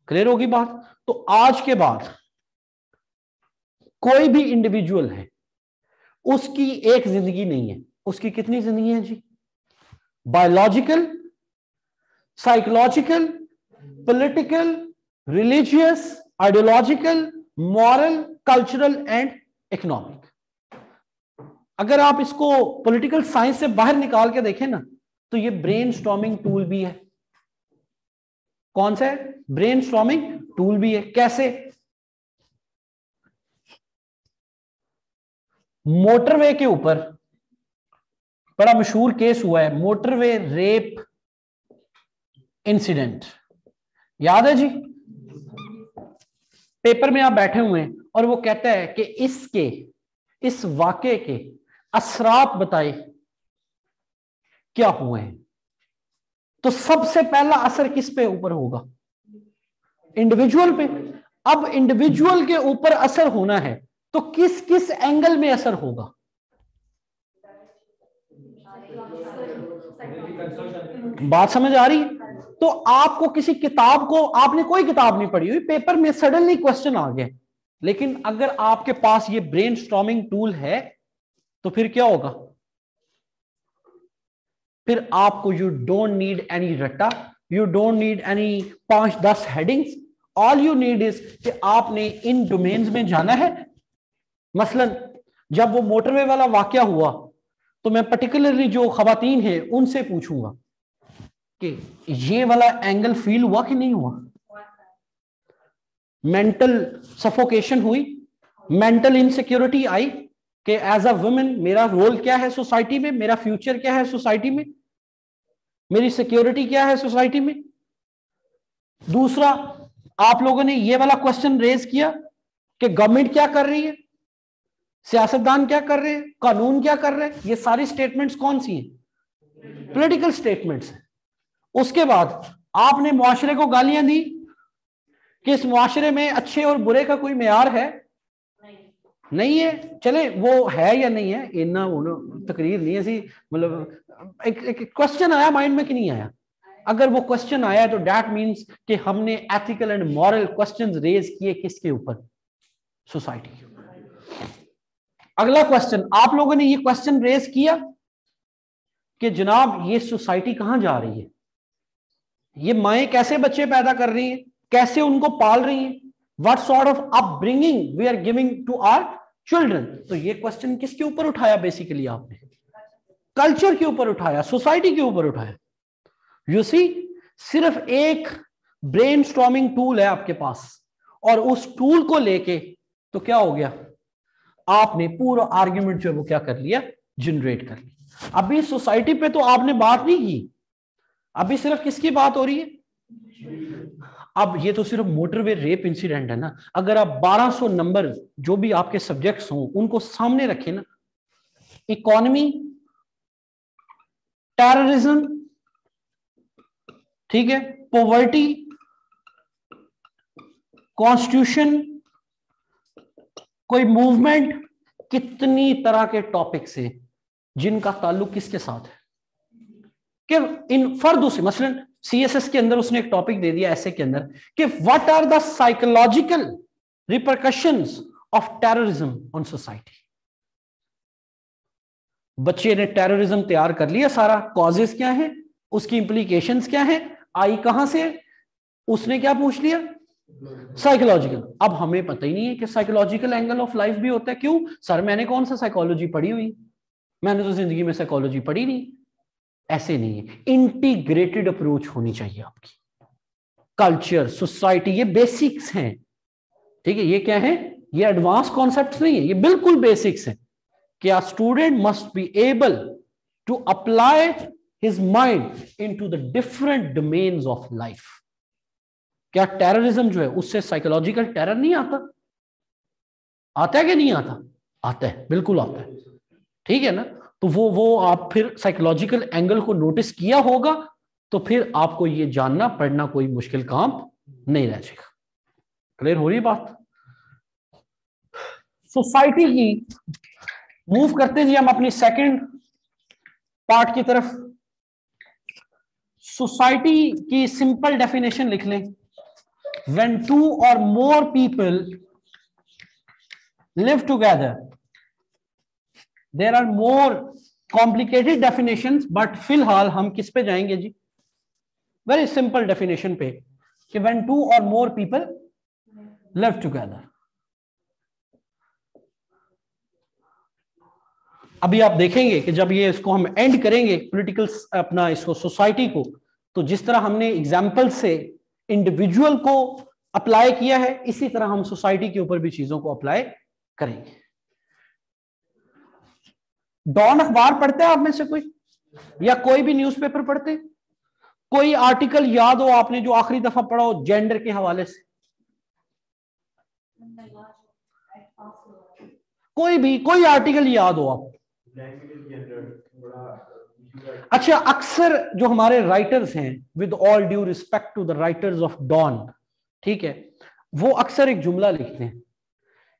क्लियर होगी बात? तो आज के बाद कोई भी इंडिविजुअल है उसकी एक जिंदगी नहीं है। उसकी कितनी जिंदगी है जी? Biological, psychological, political, religious, ideological, moral, cultural and economic. अगर आप इसको पॉलिटिकल साइंस से बाहर निकाल के देखें ना तो ये ब्रेनस्टॉर्मिंग टूल भी है। कौन सा है? ब्रेनस्टॉर्मिंग टूल भी है। कैसे? मोटरवे के ऊपर बड़ा मशहूर केस हुआ है, मोटरवे रेप इंसिडेंट, याद है जी? पेपर में आप बैठे हुए हैं और वो कहता है कि इसके इस वाकये के असरात बताए क्या हुए हैं। तो सबसे पहला असर किस पे ऊपर होगा? इंडिविजुअल पे। अब इंडिविजुअल के ऊपर असर होना है तो किस किस एंगल में असर होगा? बात समझ आ रही है? तो आपको किसी किताब को, आपने कोई किताब नहीं पढ़ी हुई, पेपर में सडनली क्वेश्चन आ गया, लेकिन अगर आपके पास ये ब्रेनस्टॉर्मिंग टूल है तो फिर क्या होगा? फिर आपको यू डोंट नीड एनी रट्टा, यू डोंट नीड एनी पांच दस headings, all you need is कि आपने इन डोमेन्स में जाना है। मसलन जब वो मोटरवे वाला वाकया हुआ तो मैं पर्टिकुलरली जो खवातीन है उनसे पूछूंगा कि ये वाला एंगल फील हुआ कि नहीं हुआ? मेंटल सफोकेशन हुई, मेंटल इनसिक्योरिटी आई कि एज अ वुमेन मेरा रोल क्या है सोसाइटी में, मेरा फ्यूचर क्या है सोसाइटी में, मेरी सिक्योरिटी क्या है सोसाइटी में। दूसरा, आप लोगों ने ये वाला क्वेश्चन रेज किया कि गवर्नमेंट क्या कर रही है, सियासतदान क्या कर रहे हैं, कानून क्या कर रहे हैं। ये सारी स्टेटमेंट्स कौन सी हैं? पॉलिटिकल स्टेटमेंट्स हैं। उसके बाद आपने मुआशरे को गालियां दी कि इस मुआशरे में अच्छे और बुरे का कोई मेयार है नहीं है। चले वो है या नहीं है, इतना तकरीर नहीं है, मतलब एक एक क्वेश्चन आया माइंड में कि नहीं आया? अगर वो क्वेश्चन आया तो डैट मीन्स कि हमने ethical and moral questions raise किए। किसके ऊपर? सोसाइटी के ऊपर। अगला क्वेश्चन, आप लोगों ने ये क्वेश्चन रेज किया कि जनाब ये सोसाइटी कहां जा रही है, ये माएँ कैसे बच्चे पैदा कर रही हैं, कैसे उनको पाल रही हैं, what sort of upbringing we are giving to our children. तो ये क्वेश्चन किसके ऊपर उठाया? बेसिकली आपने कल्चर के ऊपर उठाया, सोसाइटी के ऊपर उठाया। यू सी, सिर्फ एक ब्रेनस्टॉर्मिंग टूल है आपके पास और उस टूल को लेके तो क्या हो गया, आपने पूरा आर्ग्यूमेंट जो है वो क्या कर लिया, जनरेट कर लिया। अभी सोसाइटी पे तो आपने बात नहीं की, अभी सिर्फ किसकी बात हो रही है? अब ये तो सिर्फ मोटरवे रेप इंसिडेंट है ना। अगर आप बारह सौ नंबर जो भी आपके सब्जेक्ट्स हों उनको सामने रखें ना, इकोनॉमी, टेररिज्म, ठीक है, पॉवर्टी, कॉन्स्टिट्यूशन, कोई मूवमेंट, कितनी तरह के टॉपिक्स हैं जिनका ताल्लुक किसके साथ है कि इन फर्दों से। मसलन सीएसएस के अंदर उसने एक टॉपिक दे दिया ऐसे के अंदर कि what are the psychological repercussions of terrorism on society. बच्चे ने टेररिज्म तैयार कर लिया सारा, कॉजेस क्या है, उसकी इंप्लीकेशंस क्या है, आई कहां से, उसने क्या पूछ लिया, साइकोलॉजिकल। अब हमें पता ही नहीं है कि साइकोलॉजिकल एंगल ऑफ लाइफ भी होता है। क्यों सर, मैंने कौन सा साइकोलॉजी पढ़ी हुई, मैंने तो जिंदगी में साइकोलॉजी पढ़ी नहीं। ऐसे नहीं है, इंटीग्रेटेड अप्रोच होनी चाहिए आपकी। कल्चर, सोसाइटी, ये बेसिक्स हैं, ठीक है। ये क्या है, ये एडवांस कॉन्सेप्ट्स नहीं है, ये बिल्कुल बेसिक्स हैं कि a student must be able to apply his mind into the different domains of life. क्या टेररिज्म जो है उससे साइकोलॉजिकल टेरर नहीं आता? आता है कि नहीं आता? आता है, बिल्कुल आता है, ठीक है ना। तो वो वो आप फिर साइकोलॉजिकल एंगल को नोटिस किया होगा, तो फिर आपको ये जानना पढ़ना कोई मुश्किल काम नहीं रह जाएगा। क्लियर हो रही बात? सोसाइटी की मूव करते जी हम अपनी सेकंड पार्ट की तरफ। सोसाइटी की सिंपल डेफिनेशन लिख लें, when two or more people live together. There are more complicated definitions, but फिलहाल हम किस पे जाएंगे जी? वेरी सिंपल डेफिनेशन पे कि when two or more people live together. अभी आप देखेंगे कि जब ये इसको हम एंड करेंगे पॉलिटिकल अपना इसको सोसाइटी को, तो जिस तरह हमने एग्जाम्पल से इंडिविजुअल को अप्लाई किया है, इसी तरह हम सोसाइटी के ऊपर भी चीजों को अप्लाई करेंगे। डॉन अखबार पढ़ते हैं आप में से कोई, या कोई भी न्यूज़पेपर पढ़ते? कोई आर्टिकल याद हो आपने जो आखिरी दफा पढ़ा हो जेंडर के हवाले से? कोई भी कोई आर्टिकल याद हो आप? अच्छा, अक्सर जो हमारे राइटर्स हैं, with all due respect to the writers of Dawn, ठीक है, वो अक्सर एक जुमला लिखते हैं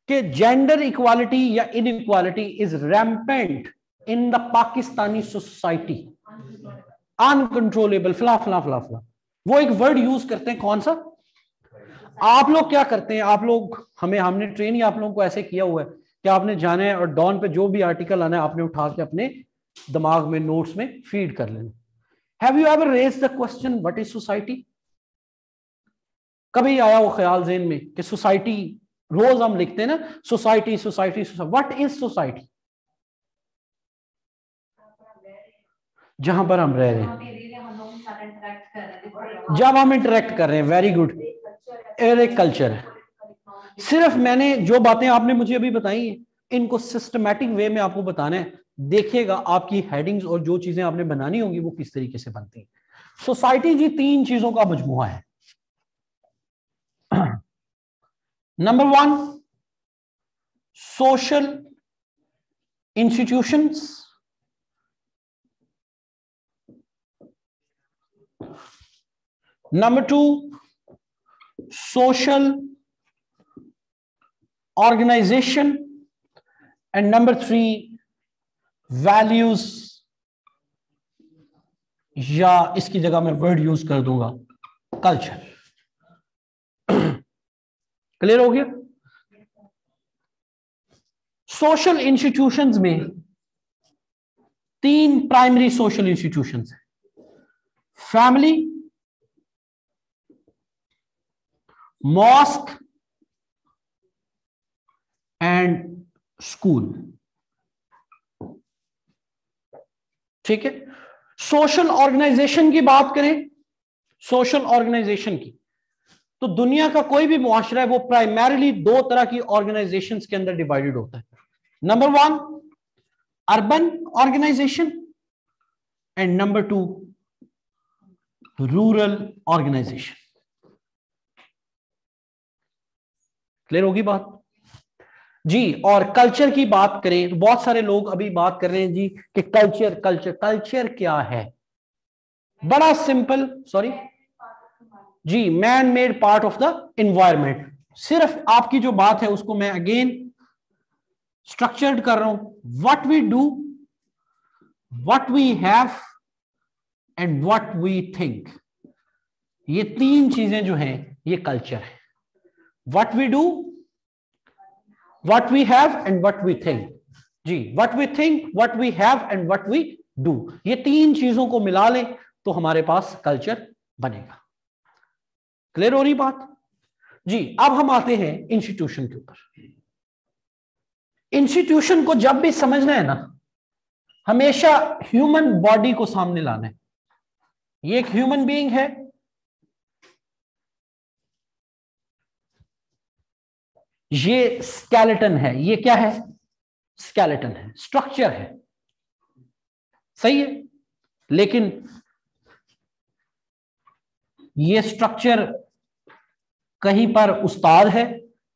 कि जेंडर इक्वालिटी या inequality is rampant in the Pakistani society, uncontrollable, फला फला फला फला। वो एक वर्ड यूज करते हैं, कौन सा? आप लोग क्या करते हैं, आप लोग हमें हमने ट्रेन ही आप लोगों को ऐसे किया हुआ है कि आपने जाना है और डॉन पे जो भी आर्टिकल आना है आपने उठा के अपने दिमाग में नोट्स में फीड कर लेना। Have you ever raised the question what is society? कभी आया वो ख्याल ज़हन में कि सोसाइटी, रोज हम लिखते हैं ना society society, what is society? जहां पर हम रह रहे हैं, जब हम इंटरेक्ट कर रहे हैं। वेरी गुड, एक कल्चर है। सिर्फ मैंने जो बातें आपने मुझे अभी बताई हैं, इनको सिस्टमैटिक वे में आपको बताना है। देखिएगा आपकी हेडिंग्स और जो चीजें आपने बनानी होंगी वो किस तरीके से बनती है। सोसाइटी जी तीन चीजों का मजमुआ है। Number one, social institutions. Number two, social organization, and number three, values, या इसकी जगह मैं वर्ड यूज कर दूंगा कल्चर। क्लियर हो गया? सोशल इंस्टीट्यूशंस में तीन प्राइमरी सोशल इंस्टीट्यूशंस हैं, फैमिली, मॉस्क एंड स्कूल। ठीक है। सोशल ऑर्गेनाइजेशन की बात करें, सोशल ऑर्गेनाइजेशन की, तो दुनिया का कोई भी मुआशरा है वो प्राइमरीली दो तरह की ऑर्गेनाइजेशंस के अंदर डिवाइडेड होता है। Number one, urban organization, and number two, rural organization. Clear होगी बात जी। और कल्चर की बात करें तो बहुत सारे लोग अभी बात कर रहे हैं जी कि कल्चर कल्चर कल्चर क्या है। बड़ा सिंपल, सॉरी जी, man made part of the environment. सिर्फ आपकी जो बात है उसको मैं अगेन स्ट्रक्चर्ड कर रहा हूं, what we do, what we have, and what we think. ये तीन चीजें जो हैं ये कल्चर है। What we do, what we have and what we think जी, what we think, what we have and what we do, ये तीन चीजों को मिला लें तो हमारे पास कल्चर बनेगा। क्लियर हो रही बात जी। अब हम आते हैं इंस्टीट्यूशन के ऊपर। इंस्टीट्यूशन को जब भी समझना है ना, हमेशा ह्यूमन बॉडी को सामने लाना है। ये एक ह्यूमन बीइंग है, ये स्केलेटन है। ये क्या है? स्केलेटन है, स्ट्रक्चर है, सही है। लेकिन ये स्ट्रक्चर कहीं पर उस्ताद है,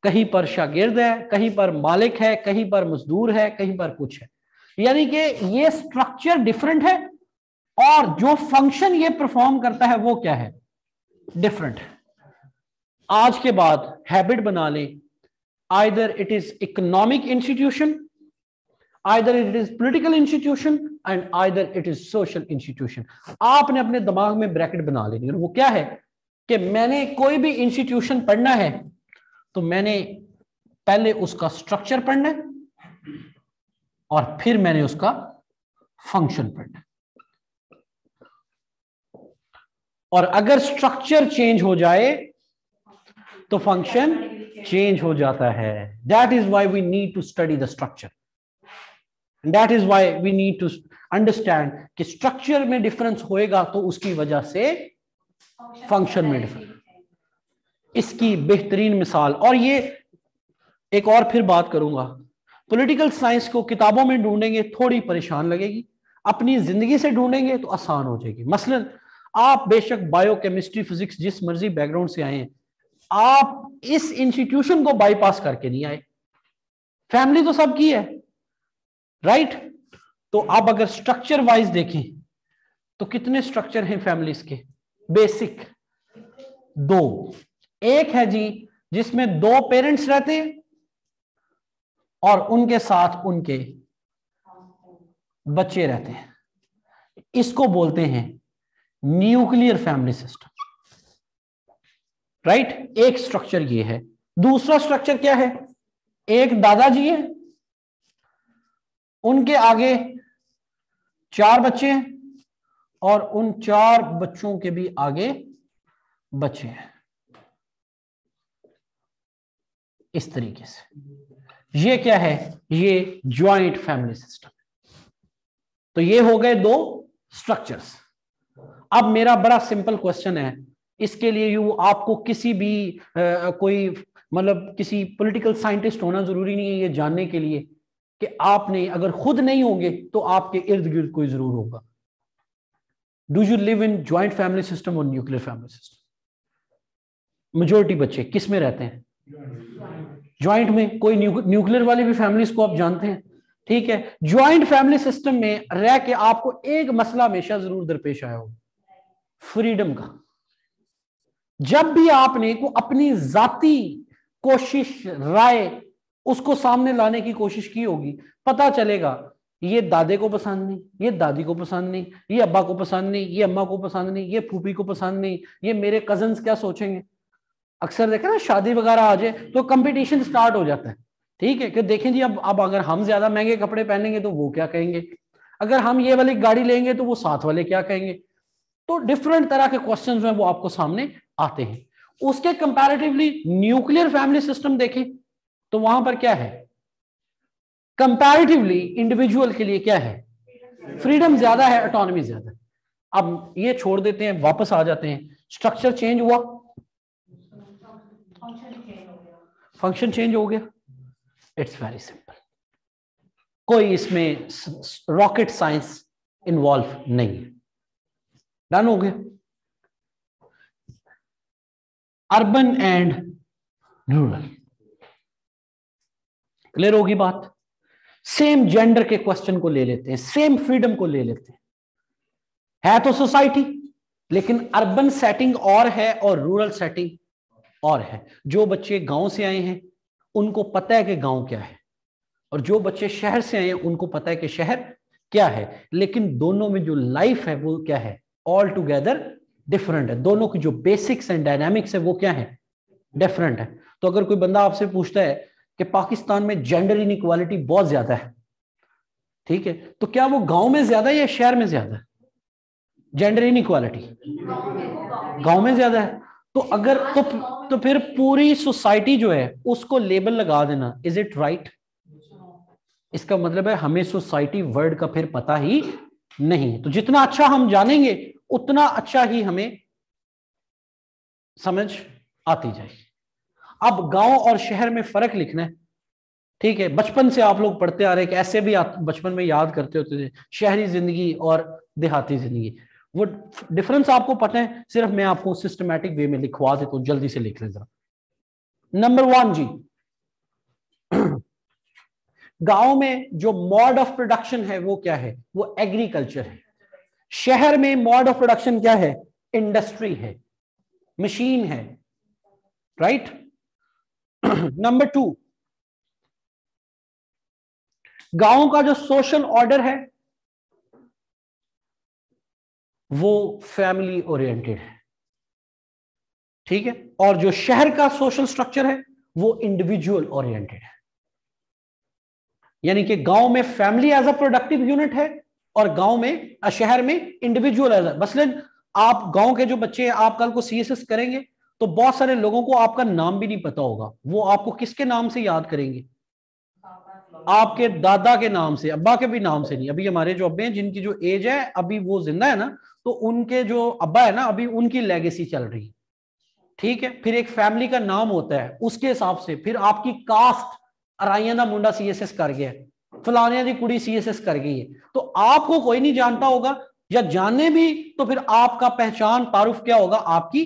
कहीं पर शागिर्द है, कहीं पर मालिक है, कहीं पर मजदूर है, कहीं पर कुछ है। यानी कि ये स्ट्रक्चर डिफरेंट है और जो फंक्शन ये परफॉर्म करता है वो क्या है, डिफरेंट है। आज के बाद हैबिट बना ले, either it is economic institution, either it is political institution and either it is social institution. आपने अपने दिमाग में ब्रैकेट बना लेनी, और वो क्या है कि मैंने कोई भी इंस्टीट्यूशन पढ़ना है तो मैंने पहले उसका स्ट्रक्चर पढ़ना है और फिर मैंने उसका फंक्शन पढ़ना है। और अगर स्ट्रक्चर चेंज हो जाए तो फंक्शन चेंज हो जाता है। That is why we need to study the structure, that is why we need to understand कि स्ट्रक्चर में डिफरेंस होएगा तो उसकी वजह से फंक्शन में डिफरेंस। इसकी बेहतरीन मिसाल, और ये एक और फिर बात करूंगा, पॉलिटिकल साइंस को किताबों में ढूंढेंगे थोड़ी परेशान लगेगी, अपनी जिंदगी से ढूंढेंगे तो आसान हो जाएगी। मसलन आप बेशक बायोकेमिस्ट्री, फिजिक्स जिस मर्जी बैकग्राउंड से आए हैं, आप इस इंस्टीट्यूशन को बाईपास करके नहीं आए, फैमिली तो सबकी है, राइट? तो आप अगर स्ट्रक्चर वाइज देखें तो कितने स्ट्रक्चर हैं फैमिलीज के? बेसिक दो। एक है जी जिसमें दो पेरेंट्स रहते हैं और उनके साथ उनके बच्चे रहते हैं, इसको बोलते हैं न्यूक्लियर फैमिली सिस्टम, राइट? एक स्ट्रक्चर ये है। दूसरा स्ट्रक्चर क्या है? एक दादाजी है, उनके आगे चार बच्चे हैं और उन चार बच्चों के भी आगे बच्चे हैं, इस तरीके से। ये क्या है? ये ज्वाइंट फैमिली सिस्टम। तो ये हो गए दो स्ट्रक्चर्स। अब मेरा बड़ा सिंपल क्वेश्चन है, इसके लिए यू आपको किसी भी आ, कोई मतलब किसी पॉलिटिकल साइंटिस्ट होना जरूरी नहीं है ये जानने के लिए कि आपने, अगर खुद नहीं होंगे तो आपके इर्द गिर्द कोई जरूर होगा। Do you live in joint family system और न्यूक्लियर फैमिली सिस्टम? मेजोरिटी बच्चे किस में रहते हैं? ज्वाइंट में। कोई न्यूक्लियर वाली भी फैमिलीज को आप जानते हैं, ठीक है? ज्वाइंट फैमिली सिस्टम में रह के आपको एक मसला हमेशा जरूर दरपेश आया होगा, फ्रीडम का। जब भी आपने को अपनी जाती कोशिश, राय, उसको सामने लाने की कोशिश की होगी, पता चलेगा ये दादे को पसंद नहीं, ये दादी को पसंद नहीं, ये अब्बा को पसंद नहीं, ये अम्मा को पसंद नहीं, ये फूफी को पसंद नहीं, ये मेरे कजन्स क्या सोचेंगे। अक्सर देखें ना, शादी वगैरह आ जाए तो कंपटीशन स्टार्ट हो जाता है, ठीक है? कि देखें जी अब अब अगर हम ज्यादा महंगे कपड़े पहनेंगे तो वो क्या कहेंगे, अगर हम ये वाली गाड़ी लेंगे तो वो साथ वाले क्या कहेंगे। तो डिफरेंट तरह के क्वेश्चंस में वो आपको सामने आते हैं। उसके कंपैरेटिवली न्यूक्लियर फैमिली सिस्टम देखें तो वहां पर क्या है, कंपैरेटिवली इंडिविजुअल के लिए क्या है, फ्रीडम ज्यादा है, ऑटोनॉमी ज्यादा है। अब ये छोड़ देते हैं, वापस आ जाते हैं, स्ट्रक्चर चेंज हुआ, फंक्शन चेंज हो गया। इट्स वेरी सिंपल, कोई इसमें रॉकेट साइंस इन्वॉल्व नहीं है। डन हो गया, अर्बन एंड रूरल, क्लियर होगी बात। सेम जेंडर के क्वेश्चन को ले लेते हैं, सेम फ्रीडम को ले लेते हैं, है तो सोसाइटी, लेकिन अर्बन सेटिंग और है और रूरल सेटिंग और है। जो बच्चे गांव से आए हैं उनको पता है कि गांव क्या है, और जो बच्चे शहर से आए हैं उनको पता है कि शहर क्या है, लेकिन दोनों में जो लाइफ है वो क्या है, ऑल टुगेदर डिफरेंट है। दोनों की जो बेसिक्स एंड डायनामिक्स है वो क्या है, डिफरेंट है। तो अगर कोई बंदा आपसे पूछता है कि पाकिस्तान में जेंडर इनइक्वालिटी बहुत ज्यादा है, ठीक है, तो क्या वो गांव में ज्यादा है या शहर में ज्यादा है? जेंडर इनइक्वालिटी गांव में ज्यादा है। तो अगर तो, तो फिर पूरी सोसाइटी जो है उसको लेबल लगा देना, इज इट राइट? इसका मतलब है हमें सोसाइटी वर्ड का फिर पता ही नहीं। तो जितना अच्छा हम जानेंगे उतना अच्छा ही हमें समझ आती जाएगी। अब गांव और शहर में फर्क लिखना है, ठीक है? बचपन से आप लोग पढ़ते आ रहे हैं कि ऐसे भी बचपन में याद करते होते थे शहरी जिंदगी और देहाती जिंदगी, वो डिफरेंस आपको पता है, सिर्फ मैं आपको सिस्टमैटिक वे में लिखवा देता हूं, जल्दी से लिख लें जरा। नंबर वन जी, गांव में जो मोड ऑफ प्रोडक्शन है वो क्या है? वो एग्रीकल्चर है। शहर में मोड ऑफ प्रोडक्शन क्या है? इंडस्ट्री है, मशीन है, राइट। नंबर टू, गांव का जो सोशल ऑर्डर है वो फैमिली ओरिएंटेड है, ठीक है, और जो शहर का सोशल स्ट्रक्चर है वो इंडिविजुअल ओरिएंटेड है। यानी कि गांव में family as a productive unit है और गांव में, शहर में इंडिविजुअल एज अ। मसलन आप गांव के जो बच्चे हैं, आप कल को सीएसएस करेंगे तो बहुत सारे लोगों को आपका नाम भी नहीं पता होगा, वो आपको किसके नाम से याद करेंगे? आपके दादा के नाम से, अब्बा के भी नाम से नहीं। अभी हमारे जो अब्बे हैं जिनकी जो एज है, अभी वो जिंदा है ना, तो उनके जो अब्बा है ना, अभी उनकी लेगेसी चल रही है, ठीक है। फिर एक फैमिली का नाम होता है, उसके हिसाब से फिर आपकी कास्ट, अराइया दा मुंडा सीएसएस कर गया, फलानिया दी कुड़ी सीएसएस कर गई है, तो आपको कोई नहीं जानता होगा, या जाने भी तो फिर आपका पहचान तारुफ क्या होगा? आपकी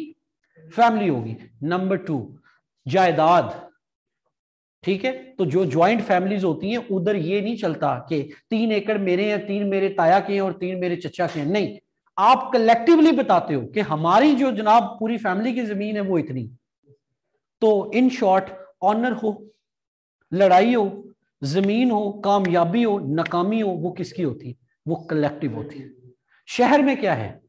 फैमिली होगी। नंबर टू, जायदाद, ठीक है। तो जो ज्वाइंट फैमिलीज होती हैं उधर ये नहीं चलता कि तीन एकड़ मेरे हैं, तीन मेरे ताया के हैं और तीन मेरे चचा के हैं, नहीं। आप कलेक्टिवली बताते हो कि हमारी जो जनाब पूरी फैमिली की जमीन है वो इतनी। तो इन शॉर्ट, ऑनर हो, लड़ाई हो, जमीन हो, कामयाबी हो, नाकामी हो, वो किसकी होती है? वो कलेक्टिव होती है। शहर में क्या है?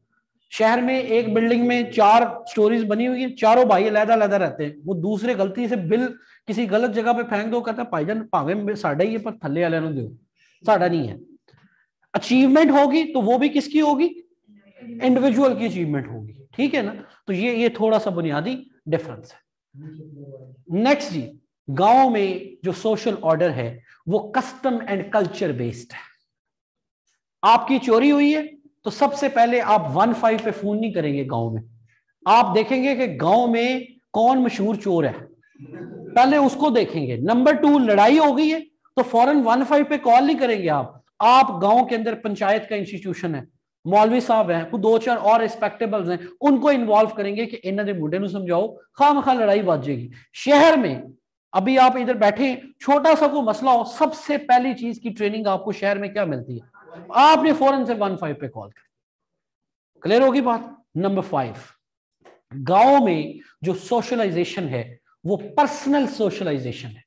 शहर में एक बिल्डिंग में चार स्टोरीज बनी हुई है, चारों भाई अलहदा अलहदा रहते हैं, वो दूसरे गलती से बिल किसी गलत जगह पे फेंक दो, कहता है भाईजान भावे साढ़ा ही है पर थले वाले नूं दिओ, साढ़ा नहीं है। अचीवमेंट होगी तो वो भी किसकी होगी? इंडिविजुअल की अचीवमेंट होगी, ठीक है ना। तो ये ये थोड़ा सा बुनियादी डिफरेंस है। नेक्स्ट जी, गांव में जो सोशल ऑर्डर है वो कस्टम एंड कल्चर बेस्ड है। आपकी चोरी हुई है तो सबसे पहले आप वन फाइव पे फोन नहीं करेंगे। गांव में आप देखेंगे कि गांव में कौन मशहूर चोर है, पहले उसको देखेंगे। नंबर टू, लड़ाई हो गई है तो फौरन वन फाइव पे कॉल नहीं करेंगे आप। आप गांव के अंदर पंचायत का इंस्टीट्यूशन है, मौलवी साहब हैं, कुछ दो चार और रिस्पेक्टेबल्स हैं, उनको इन्वॉल्व करेंगे कि इन्होंने मुंडे को समझाओ, खामखा लड़ाई बच जाएगी। शहर में अभी आप इधर बैठे, छोटा सा कोई मसला हो, सबसे पहली चीज की ट्रेनिंग आपको शहर में क्या मिलती है? आपने फौरन से वन फाइव पे कॉल कर, क्लियर होगी बात। नंबर फाइव, गांव में जो सोशलाइजेशन है वो पर्सनल सोशलाइजेशन है।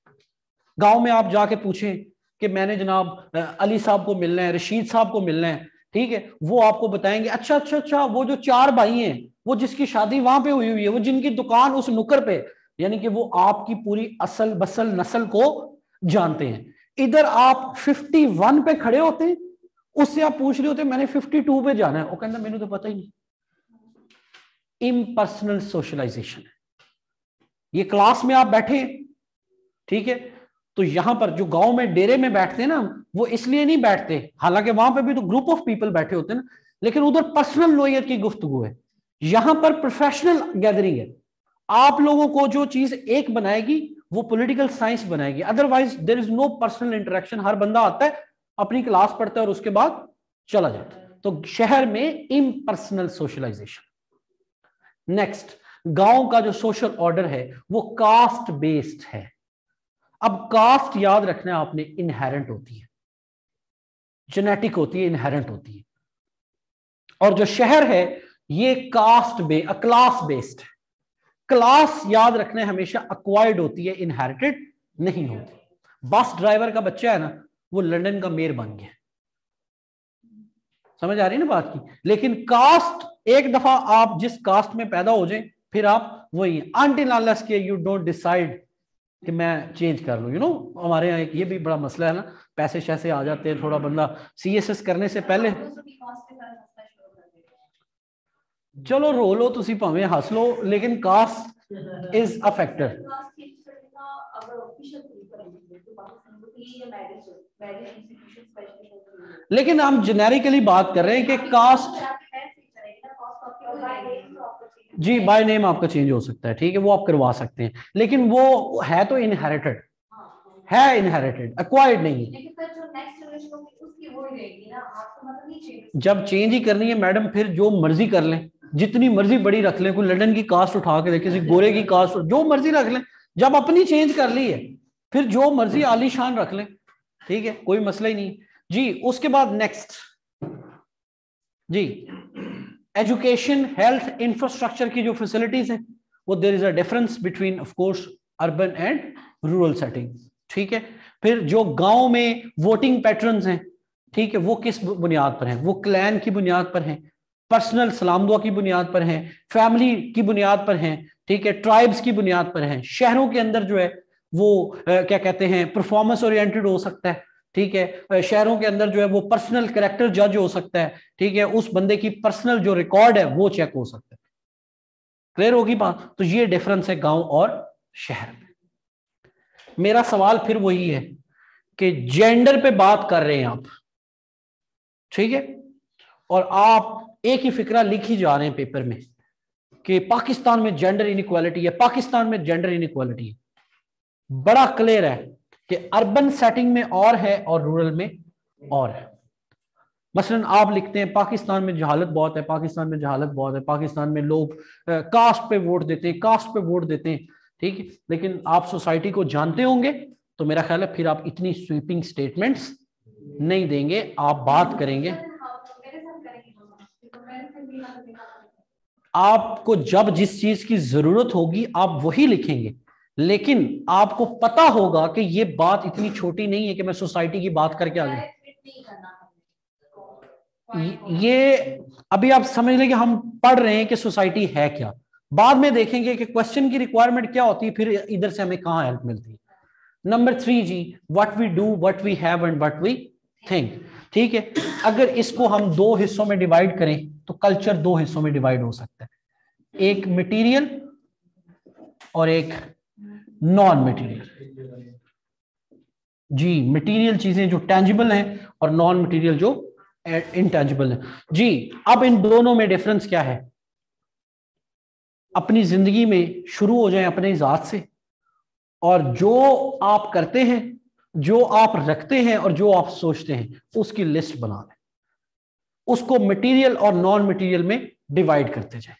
गांव में आप जाके पूछें कि मैंने जनाब अली साहब को मिलना है, रशीद साहब को मिलना है, ठीक है, वो आपको बताएंगे अच्छा अच्छा अच्छा वो जो चार भाई हैं, वो जिसकी शादी वहां पे हुई हुई है, वो जिनकी दुकान उस नुक्कड़ पे, यानी कि वो आपकी पूरी असल बसल नस्ल को जानते हैं। इधर आप इक्यावन पे खड़े होते हैं, उससे आप पूछ रहे होते हैं मैंने बावन पे जाना है, वो कहता मैंने तो पता ही नहीं। इम्पर्सनल सोशलाइजेशन है। ये क्लास में आप बैठे, ठीक है, तो यहां पर जो गांव में डेरे में बैठते हैं ना, वो इसलिए नहीं बैठते, हालांकि वहां पर भी तो ग्रुप ऑफ पीपल बैठे होते हैं ना, लेकिन उधर पर्सनल लोयर की गुफ्तगू है, यहां पर प्रोफेशनल गैदरिंग है। आप लोगों को जो चीज एक बनाएगी वो पॉलिटिकल साइंस बनाएगी, otherwise there is no personal interaction. हर बंदा आता है, अपनी क्लास पढ़ता है और उसके बाद चला जाता है। तो शहर में इम्पर्सनल सोशलाइजेशन। नेक्स्ट, गांव का जो सोशल ऑर्डर है वो कास्ट बेस्ड है। अब कास्ट याद रखना है आपने, इनहेरेंट होती है, जेनेटिक होती है, इनहेरेंट होती है। और जो शहर है ये कास्ट बे क्लास बेस्ड है। क्लास याद रखने हमेशा अक्वायर्ड होती है, इनहेरिटेड नहीं होती। बस ड्राइवर का बच्चा है ना, वो लंदन का मेयर बन गया, समझ आ रही है ना बात की। लेकिन कास्ट, एक दफा आप जिस कास्ट में पैदा हो जाए फिर आप वही, अनटिल अनलेस के यू डोंट डिसाइड कि मैं चेंज कर लूं, यू नो। हमारे यहाँ ये भी बड़ा मसला है ना, पैसे शैसे आ जाते हैं, थोड़ा बंदा सीएसएस करने से पहले चलो रो लो तुसी भावे हंस लो, लेकिन कास्ट इज अ फैक्टर। लेकिन हम जेनेरिकली बात कर रहे हैं कि कास्ट जी बाय नेम आपका चेंज हो सकता है, ठीक है, वो आप करवा सकते हैं, लेकिन वो है तो इनहेरिटेड है, इनहेरिटेड एक्वायर्ड नहीं है। जब चेंज ही करनी है मैडम, फिर जो मर्जी कर लें, जितनी मर्जी बड़ी रख लें, कोई लंदन की कास्ट उठा के देखें, किसी गोरे की कास्ट, जो मर्जी रख लें, जब अपनी चेंज कर ली है फिर जो मर्जी आलीशान रख लें, ठीक है, कोई मसला ही नहीं जी। उसके बाद नेक्स्ट जी, एजुकेशन, हेल्थ, इंफ्रास्ट्रक्चर की जो फैसिलिटीज हैं वो there is a difference between of course urban and rural settings, ठीक है। फिर जो गांव में वोटिंग पैटर्न्स हैं, ठीक है, वो किस बुनियाद पर हैं? वो क्लैन की बुनियाद पर हैं, पर्सनल सलाम दुआ की बुनियाद पर हैं, फैमिली की बुनियाद पर हैं, ठीक है, ट्राइब्स की बुनियाद पर हैं। शहरों के अंदर जो है वो आ, क्या कहते हैं, परफॉर्मेंस ओरिएंटेड हो सकता है, ठीक है। शहरों के अंदर जो है वो पर्सनल कैरेक्टर जज हो सकता है, ठीक है, उस बंदे की पर्सनल जो रिकॉर्ड है वो चेक हो सकता है। क्लियर होगी बात? तो ये डिफरेंस है गांव और शहर में। मेरा सवाल फिर वही है कि जेंडर पे बात कर रहे हैं आप, ठीक है, और आप एक ही फिक्रा लिख ही जा रहे हैं पेपर में कि पाकिस्तान में जेंडर इनइक्वालिटी है, पाकिस्तान में जेंडर इनइक्वालिटी है। बड़ा क्लियर है कि अर्बन सेटिंग में और है और रूरल में और है। मसलन आप लिखते हैं पाकिस्तान में जहालत बहुत है, पाकिस्तान में जहालत बहुत है, पाकिस्तान में लोग कास्ट पे वोट देते हैं, कास्ट पे वोट देते हैं, ठीक है। लेकिन आप सोसाइटी को जानते होंगे तो मेरा ख्याल है फिर आप इतनी स्वीपिंग स्टेटमेंट्स नहीं देंगे, आप बात करेंगे। आपको जब जिस चीज की जरूरत होगी आप वही लिखेंगे, लेकिन आपको पता होगा कि ये बात इतनी छोटी नहीं है कि मैं सोसाइटी की बात करके आ जाऊं। ये अभी आप समझ लें कि हम पढ़ रहे हैं कि सोसाइटी है क्या, बाद में देखेंगे कि क्वेश्चन की रिक्वायरमेंट क्या होती है, फिर इधर से हमें कहाँ हेल्प मिलती है। नंबर थ्री जी, what we do, what we have and what we think, ठीक है। अगर इसको हम दो हिस्सों में डिवाइड करें तो कल्चर दो हिस्सों में डिवाइड हो सकता है, एक मटेरियल और एक नॉन मटेरियल। जी, मटेरियल चीजें जो टेंजिबल हैं और नॉन मटेरियल जो इनटेंजिबल है। जी, अब इन दोनों में डिफरेंस क्या है? अपनी जिंदगी में शुरू हो जाए अपने जात से, और जो आप करते हैं, जो आप रखते हैं और जो आप सोचते हैं, उसकी लिस्ट बना लें, उसको मटेरियल और नॉन मटेरियल में डिवाइड करते जाए।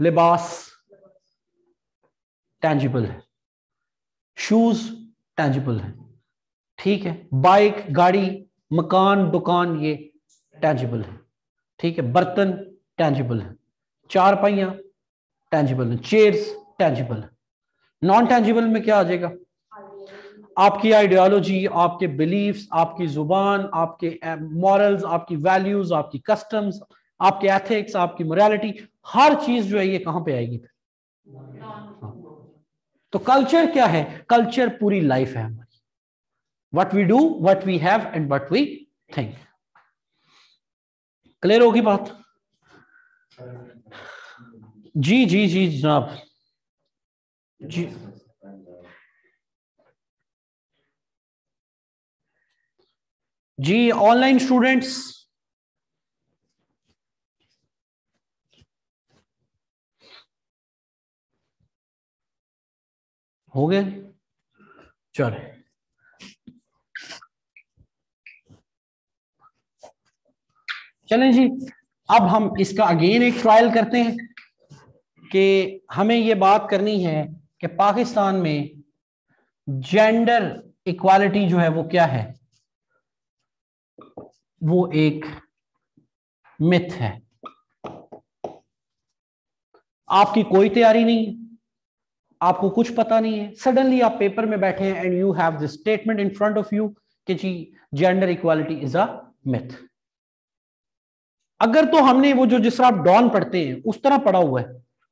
लिबास टेंजिबल है, शूज टेंजिबल है, ठीक है, बाइक, गाड़ी, मकान, दुकान, ये टेंजिबल है, ठीक है, बर्तन टेंजिबल है, चार पहिया टेंजिबल है, चेयर्स टेंजिबल है। नॉन टेंजिबल में क्या आ जाएगा? आपकी आइडियोलॉजी, आपके बिलीफ्स, आपकी जुबान, आपके मॉरल्स, आपकी वैल्यूज, आपकी कस्टम्स, आपके एथिक्स, आपकी मोरालिटी, हर चीज जो है ये कहां पे आएगी? तो कल्चर क्या है? कल्चर पूरी लाइफ है हमारी, what we do, what we have and what we think. Clear होगी बात? जी जी जी जनाब जी, जी ऑनलाइन स्टूडेंट्स, हो गए? चलो चलें जी, अब हम इसका अगेन एक ट्रायल करते हैं कि हमें ये बात करनी है कि पाकिस्तान में जेंडर इक्वालिटी जो है वो क्या है। वो एक मिथ है, आपकी कोई तैयारी नहीं है, आपको कुछ पता नहीं है, सडनली आप पेपर में बैठे हैं and you have this statement in front of you कि जी gender equality is a myth. अगर तो हमने वो जो जिस तरह आप डॉन पढ़ते हैं उस तरह पढ़ा हुआ है,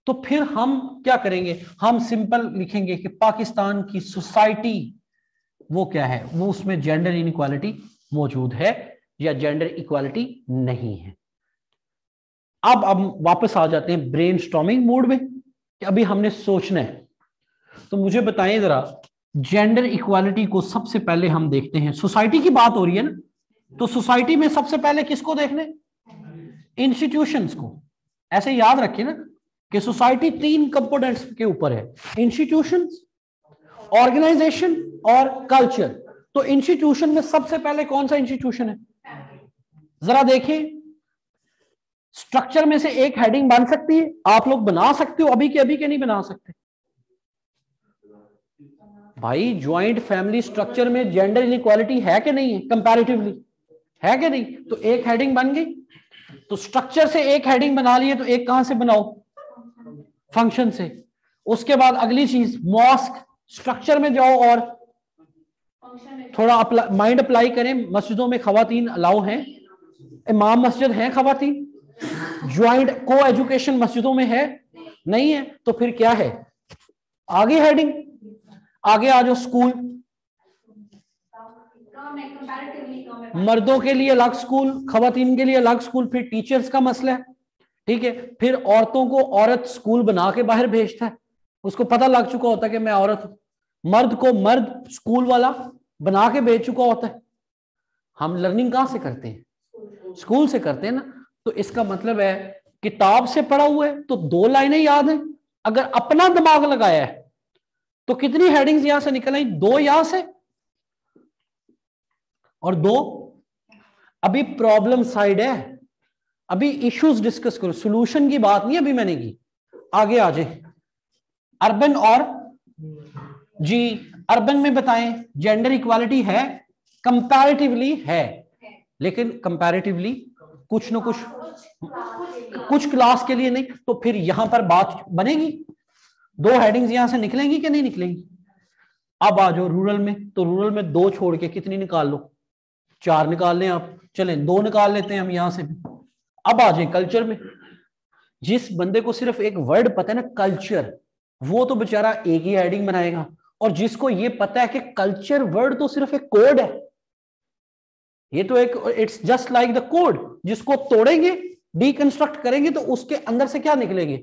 तो फिर हम क्या करेंगे? हम सिंपल लिखेंगे कि पाकिस्तान की सोसाइटी वो क्या है, वो उसमें जेंडर इनइक्वालिटी मौजूद है या जेंडर इक्वालिटी नहीं है। अब अब वापस आ जाते हैं ब्रेनस्टॉर्मिंग मोड में कि अभी हमने सोचना है। तो मुझे बताएं जरा, जेंडर इक्वालिटी को सबसे पहले हम देखते हैं, सोसाइटी की बात हो रही है ना, तो सोसाइटी में सबसे पहले किसको देखने? इंस्टीट्यूशंस को। ऐसे याद रखिए ना कि सोसाइटी तीन कंपोनेंट्स के ऊपर है, इंस्टीट्यूशंस, ऑर्गेनाइजेशन और कल्चर। तो इंस्टीट्यूशन में सबसे पहले कौन सा इंस्टीट्यूशन है? जरा देखें, स्ट्रक्चर में से एक हेडिंग बन सकती है, आप लोग बना सकते हो अभी के अभी के नहीं बना सकते, भाई ज्वाइंट फैमिली स्ट्रक्चर में जेंडर इनइक्वालिटी है कि नहीं है, कंपैरेटिवली है कि नहीं, तो एक हेडिंग बन गई। तो स्ट्रक्चर से एक हेडिंग बना लिए, तो एक कहां से बनाओ, फंक्शन से। उसके बाद अगली चीज मॉस्क, स्ट्रक्चर में जाओ और थोड़ा माइंड अप्लाई करें। मस्जिदों में खवातीन अलाउ हैं, इमाम मस्जिद हैं खवातीन, ज्वाइंट को एजुकेशन मस्जिदों में है नहीं है, तो फिर क्या है आगे हेडिंग, आगे आ जाओ स्कूल, मर्दों के लिए अलग स्कूल, खवातीन के लिए अलग स्कूल, फिर टीचर्स का मसला है, ठीक है। फिर औरतों को औरत स्कूल बना के बाहर भेजता है, उसको पता लग चुका होता है कि मैं औरत हूं। मर्द को मर्द स्कूल वाला बना के भेज चुका होता है। हम लर्निंग कहां से करते हैं, स्कूल से करते हैं ना। तो इसका मतलब है किताब से पढ़ा हुआ है तो दो लाइनें याद हैं, अगर अपना दिमाग लगाया है तो कितनी हेडिंग्स यहां से निकल आई, दो यहां से और दो। अभी प्रॉब्लम साइड है, अभी इश्यूज डिस्कस करो, सॉल्यूशन की बात नहीं अभी मैंने की। आगे आ जाए अर्बन और जी, अर्बन में बताएं जेंडर इक्वालिटी है, कंपैरेटिवली है, लेकिन कंपैरेटिवली कुछ ना कुछ कुछ क्लास के लिए नहीं, तो फिर यहां पर बात बनेगी, दो हेडिंग्स यहां से निकलेंगी कि नहीं निकलेंगी। अब आ जाओ रूरल में, तो रूरल में दो छोड़ के कितनी निकाल लो, चार निकाल लें आप, चलें दो निकाल लेते हैं हम यहां से। अब आ जाए कल्चर में, जिस बंदे को सिर्फ एक वर्ड पता है ना कल्चर, वो तो बेचारा एक ही हेडिंग बनाएगा, और जिसको ये पता है कि कल्चर वर्ड तो सिर्फ एक कोड है, ये तो एक, it's just like the code, जिसको तोड़ेंगे डीकंस्ट्रक्ट करेंगे तो उसके अंदर से क्या निकलेंगे,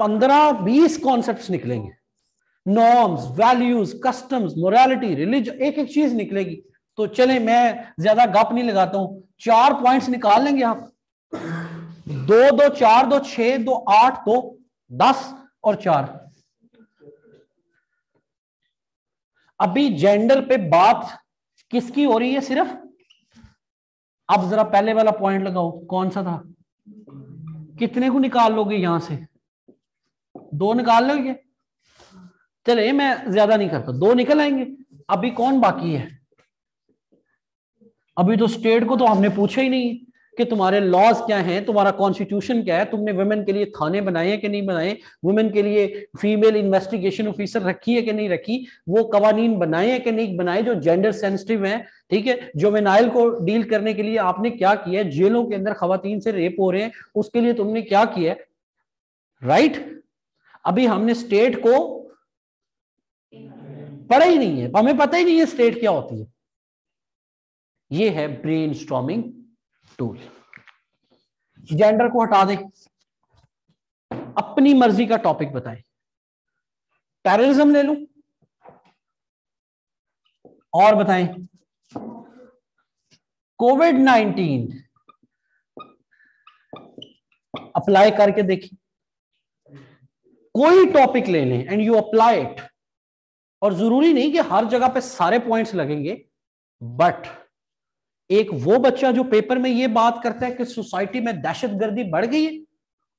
पंद्रह बीस कॉन्सेप्ट्स निकलेंगे, norms, values, customs, morality, religion, एक एक चीज निकलेगी। तो चले मैं ज्यादा गप नहीं लगाता हूं, चार पॉइंट्स निकाल लेंगे आप, दो दो चार, दो छह, दो आठ, दो दस और चार। अभी जेंडर पे बात किसकी हो रही है सिर्फ। अब जरा पहले वाला पॉइंट लगाओ, कौन सा था, कितने को निकाल लोगे यहां से, दो निकाल लोगे, चले मैं ज्यादा नहीं करता, दो निकल आएंगे। अभी कौन बाकी है, अभी तो स्टेट को तो हमने पूछा ही नहीं कि तुम्हारे लॉज क्या हैं, तुम्हारा कॉन्स्टिट्यूशन क्या है, तुमने वुमेन के लिए थाने बनाए हैं कि नहीं बनाए, वुमेन के लिए फीमेल इन्वेस्टिगेशन ऑफिसर रखी है कि नहीं रखी, वो कवानीन बनाए हैं कि नहीं बनाए जो जेंडर सेंसिटिव हैं, ठीक है। जुवेनाइल को डील करने के लिए आपने क्या किया है, जेलों के अंदर खवातीन से रेप हो रहे हैं उसके लिए तुमने क्या किया है, राइट। अभी हमने स्टेट को पढ़ा ही नहीं है, हमें पता ही नहीं है स्टेट क्या होती है। ये है ब्रेनस्टॉर्मिंग टूल। जेंडर को हटा दें, अपनी मर्जी का टॉपिक बताएं, टेररिज्म ले लूं और बताएं कोविड नाइनटीन अप्लाई करके देखिए, कोई टॉपिक ले लें एंड यू अप्लाई इट। और जरूरी नहीं कि हर जगह पे सारे पॉइंट्स लगेंगे, बट एक वो बच्चा जो पेपर में ये बात करता है कि सोसाइटी में दहशतगर्दी बढ़ गई है,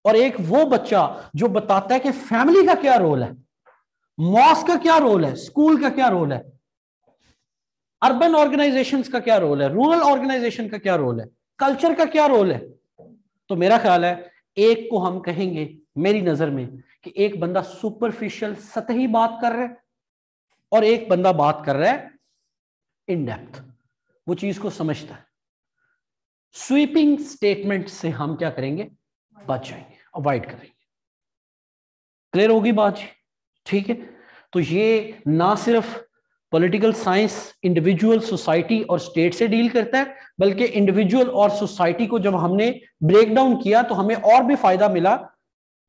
और एक वो बच्चा जो बताता है कि फैमिली का क्या रोल है, मॉस्क का क्या रोल है, स्कूल का क्या रोल है, अर्बन ऑर्गेनाइजेशंस का क्या रोल है, रूरल ऑर्गेनाइजेशन का क्या रोल है, कल्चर का क्या रोल है। तो मेरा ख्याल है एक को हम कहेंगे, मेरी नजर में, कि एक बंदा सुपरफिशियल सतही बात कर रहा है और एक बंदा बात कर रहा है इन डेप्थ, वो चीज को समझता है। स्वीपिंग स्टेटमेंट से हम क्या करेंगे, बच जाएंगे, अवॉइड करेंगे। क्लियर होगी बात, ठीक है। तो ये ना सिर्फ पॉलिटिकल साइंस इंडिविजुअल, सोसाइटी और स्टेट से डील करता है, बल्कि इंडिविजुअल और सोसाइटी को जब हमने ब्रेक डाउन किया तो हमें और भी फायदा मिला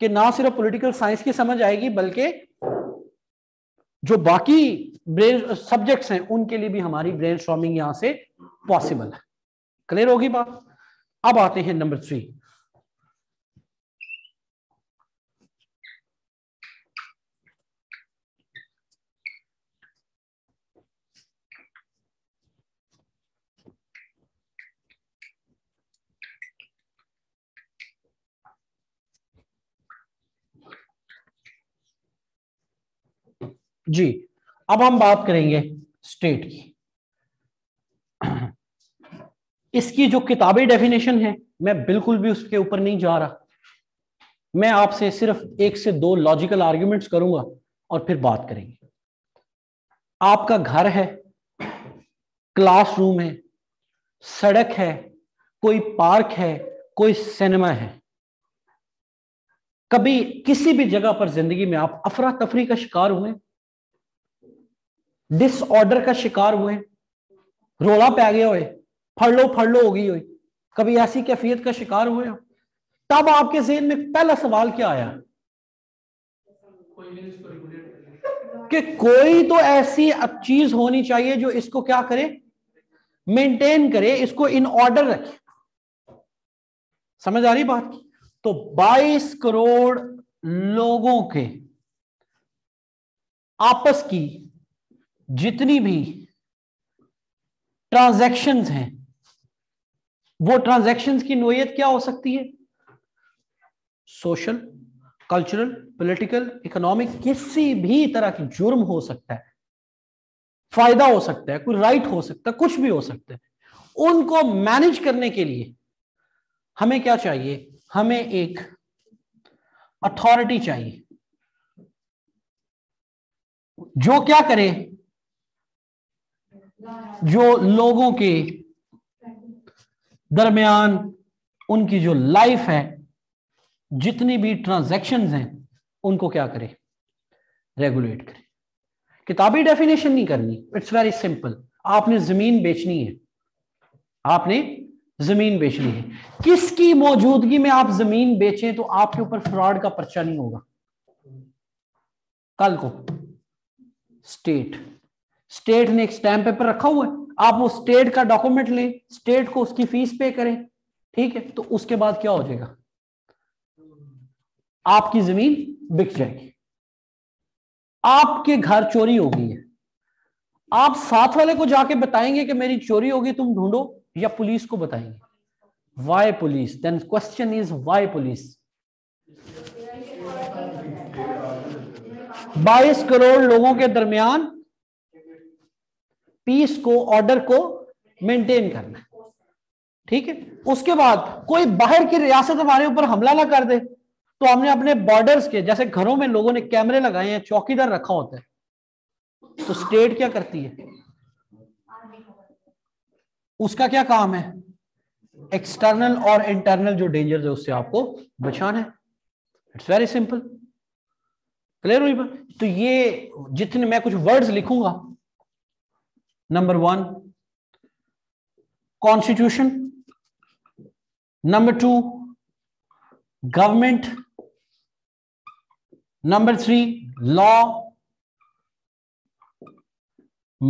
कि ना सिर्फ पॉलिटिकल साइंस की समझ आएगी, बल्कि जो बाकी ब्रेन सब्जेक्ट्स हैं उनके लिए भी हमारी ब्रेनस्टॉर्मिंग यहां से पॉसिबल है। क्लियर होगी बात। अब आते हैं नंबर थ्री, जी अब हम बात करेंगे स्टेट की। इसकी जो किताबी डेफिनेशन है मैं बिल्कुल भी उसके ऊपर नहीं जा रहा, मैं आपसे सिर्फ एक से दो लॉजिकल आर्ग्यूमेंट्स करूंगा और फिर बात करेंगे। आपका घर है, क्लासरूम है, सड़क है, कोई पार्क है, कोई सिनेमा है, कभी किसी भी जगह पर जिंदगी में आप अफरा तफरी का शिकार हुए, डिसऑर्डर का शिकार हुए, रोला पै गया हो, फड़लो फड़लो हो गई हो, कभी ऐसी कैफियत का शिकार हुए, तब आपके ज़हन में पहला सवाल क्या आया कि कोई तो ऐसी चीज होनी चाहिए जो इसको क्या करे, मेंटेन करे, इसको इन ऑर्डर रखे। समझ आ रही बात की? तो बाईस करोड़ लोगों के आपस की जितनी भी ट्रांजैक्शंस हैं, वो ट्रांजैक्शंस की नोयत क्या हो सकती है? सोशल, कल्चरल, पॉलिटिकल, इकोनॉमिक, किसी भी तरह की जुर्म हो सकता है, फायदा हो सकता है, कोई राइट हो सकता है, कुछ भी हो सकता है। उनको मैनेज करने के लिए हमें क्या चाहिए? हमें एक अथॉरिटी चाहिए जो क्या करे, जो लोगों के दरमियान उनकी जो लाइफ है, जितनी भी ट्रांजैक्शंस हैं, उनको क्या करे, रेगुलेट करे। किताबी डेफिनेशन नहीं करनी, इट्स वेरी सिंपल। आपने जमीन बेचनी है, आपने जमीन बेचनी है, किसकी मौजूदगी में आप जमीन बेचें तो आपके ऊपर फ्रॉड का पर्चा नहीं होगा। कल को स्टेट स्टेट ने एक स्टैम्प पेपर रखा हुआ है, आप वो स्टेट का डॉक्यूमेंट लें, स्टेट को उसकी फीस पे करें, ठीक है, तो उसके बाद क्या हो जाएगा? आपकी जमीन बिक जाएगी। आपके घर चोरी हो गई है, आप साथ वाले को जाके बताएंगे कि मेरी चोरी होगी तुम ढूंढो, या पुलिस को बताएंगे? Why police? Then question is why police? बाईस करोड़ लोगों के दरमियान पीस को, ऑर्डर को मेंटेन करना, ठीक है। उसके बाद कोई बाहर की रियासत हमारे ऊपर हमला ना कर दे, तो हमने अपने बॉर्डर्स के, जैसे घरों में लोगों ने कैमरे लगाए हैं, चौकीदार रखा होता है, तो स्टेट क्या करती है? उसका क्या काम है? एक्सटर्नल और इंटरनल जो डेंजर्स है उससे आपको बचाना है। इट्स वेरी सिंपल, क्लियर हुई बात? तो ये जितने मैं कुछ वर्ड्स लिखूंगा, number one constitution, number two government, number three law,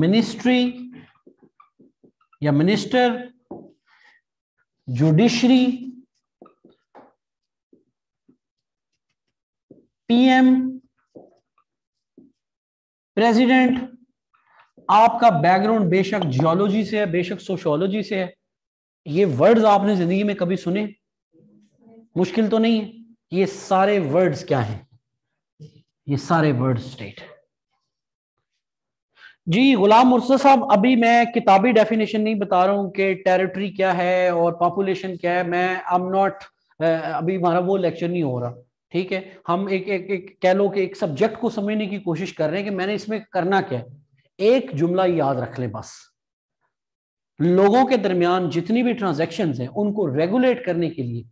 ministry या मिनिस्टर, जुडिशरी, पीएम, प्रेसिडेंट। आपका बैकग्राउंड बेशक जियोलॉजी से है, बेशक सोशियोलॉजी से है, ये वर्ड्स आपने जिंदगी में कभी सुने? मुश्किल तो नहीं है। ये सारे वर्ड्स क्या हैं? ये सारे वर्ड्स स्टेट जी। गुलाम मुर्तजा साहब, अभी मैं किताबी डेफिनेशन नहीं बता रहा हूँ कि टेरिटरी क्या है और पॉपुलेशन क्या है, मैं आई एम नॉट, अभी हमारा वो लेक्चर नहीं हो रहा, ठीक है। हम एक एक एक कह लो कि एक सब्जेक्ट को समझने की कोशिश कर रहे हैं कि मैंने इसमें करना क्या है। एक जुमला याद रख ले बस, लोगों के दरमियान जितनी भी ट्रांजेक्शन्स हैं उनको रेगुलेट करने के लिए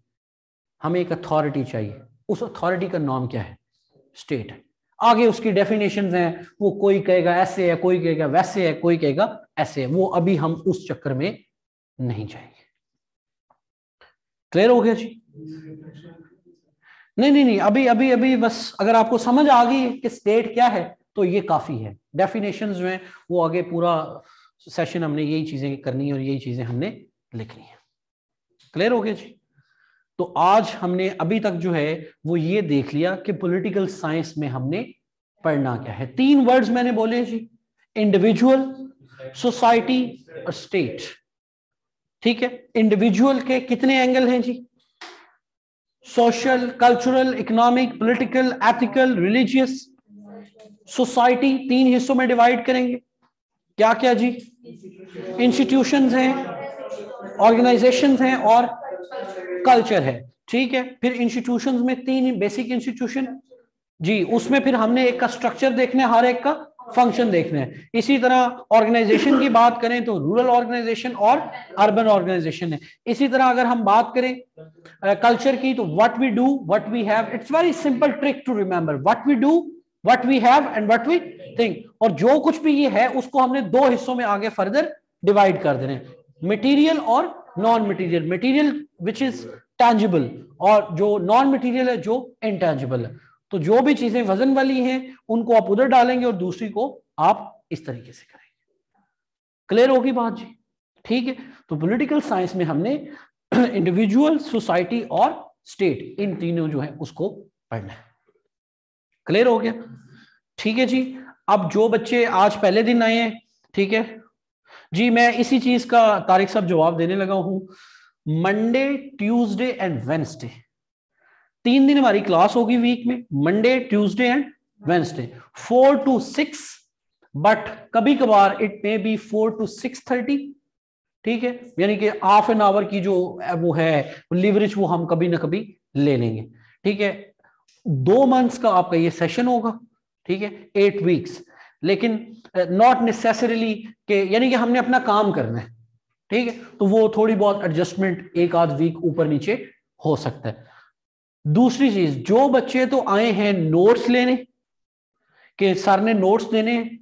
हमें एक अथॉरिटी चाहिए। उस अथॉरिटी का नाम क्या है? स्टेट है। आगे उसकी डेफिनेशंस हैं, वो कोई कहेगा ऐसे है, कोई कहेगा वैसे है, कोई कहेगा ऐसे है, वो अभी हम उस चक्कर में नहीं जाएंगे। क्लियर हो गया जी? नहीं नहीं नहीं अभी अभी अभी बस, अगर आपको समझ आ गई कि स्टेट क्या है तो ये काफी है। डेफिनेशंस जो है वो आगे पूरा सेशन हमने यही चीजें करनी है और यही चीजें हमने लिखनी है। क्लियर हो गया जी? तो आज हमने अभी तक जो है वो ये देख लिया कि पॉलिटिकल साइंस में हमने पढ़ना क्या है। तीन वर्ड्स मैंने बोले जी, इंडिविजुअल, सोसाइटी और स्टेट, ठीक है। इंडिविजुअल के कितने एंगल हैं जी? Social, cultural, economic, political, ethical, religious. Society तीन हिस्सों में डिवाइड करेंगे। क्या क्या जी? इंस्टीट्यूशंस हैं, ऑर्गेनाइजेशंस हैं और कल्चर है। ठीक है, फिर इंस्टीट्यूशंस में तीन बेसिक इंस्टीट्यूशन जी, उसमें फिर हमने एक का स्ट्रक्चर देखना है, हर एक का फंक्शन देखना है। इसी तरह ऑर्गेनाइजेशन की बात करें तो रूरल ऑर्गेनाइजेशन और अर्बन ऑर्गेनाइजेशन है। इसी तरह अगर हम बात करें कल्चर की तो what we do, what we have, it's very simple trick to remember, what we do, what we have and what we think. और जो कुछ भी ये है उसको हमने दो हिस्सों में आगे फर्दर डिवाइड कर देना है, मटीरियल और non material. Material which is tangible और जो नॉन मटीरियल है जो इनटैंजिबल है। तो जो भी चीजें वजन वाली हैं उनको आप उधर डालेंगे और दूसरी को आप इस तरीके से करेंगे। क्लियर होगी बात जी? ठीक है, तो पॉलिटिकल साइंस में हमने इंडिविजुअल, सोसाइटी और स्टेट, इन तीनों जो है उसको पढ़ना है। क्लियर हो गया? ठीक है जी। अब जो बच्चे आज पहले दिन आए हैं, ठीक है जी, मैं इसी चीज का तारिक साहब जवाब देने लगा हूं। मंडे, ट्यूसडे एंड वेडनेसडे, तीन दिन हमारी क्लास होगी वीक में, Monday, Tuesday and Wednesday, four to six, but कभी कभार it may be four to six thirty. ठीक है, यानी कि हाफ एन आवर की जो वो है लीवरेज वो हम कभी ना कभी ले लेंगे। ठीक है, दो मंथ्स का आपका ये सेशन होगा। ठीक है, एट वीक्स, लेकिन नॉट नेसेसरीली के, यानी कि हमने अपना काम करना है। ठीक है, तो वो थोड़ी बहुत एडजस्टमेंट एक आध वीक ऊपर नीचे हो सकता है। दूसरी चीज, जो बच्चे तो आए हैं नोट्स लेने के, सर ने नोट्स देने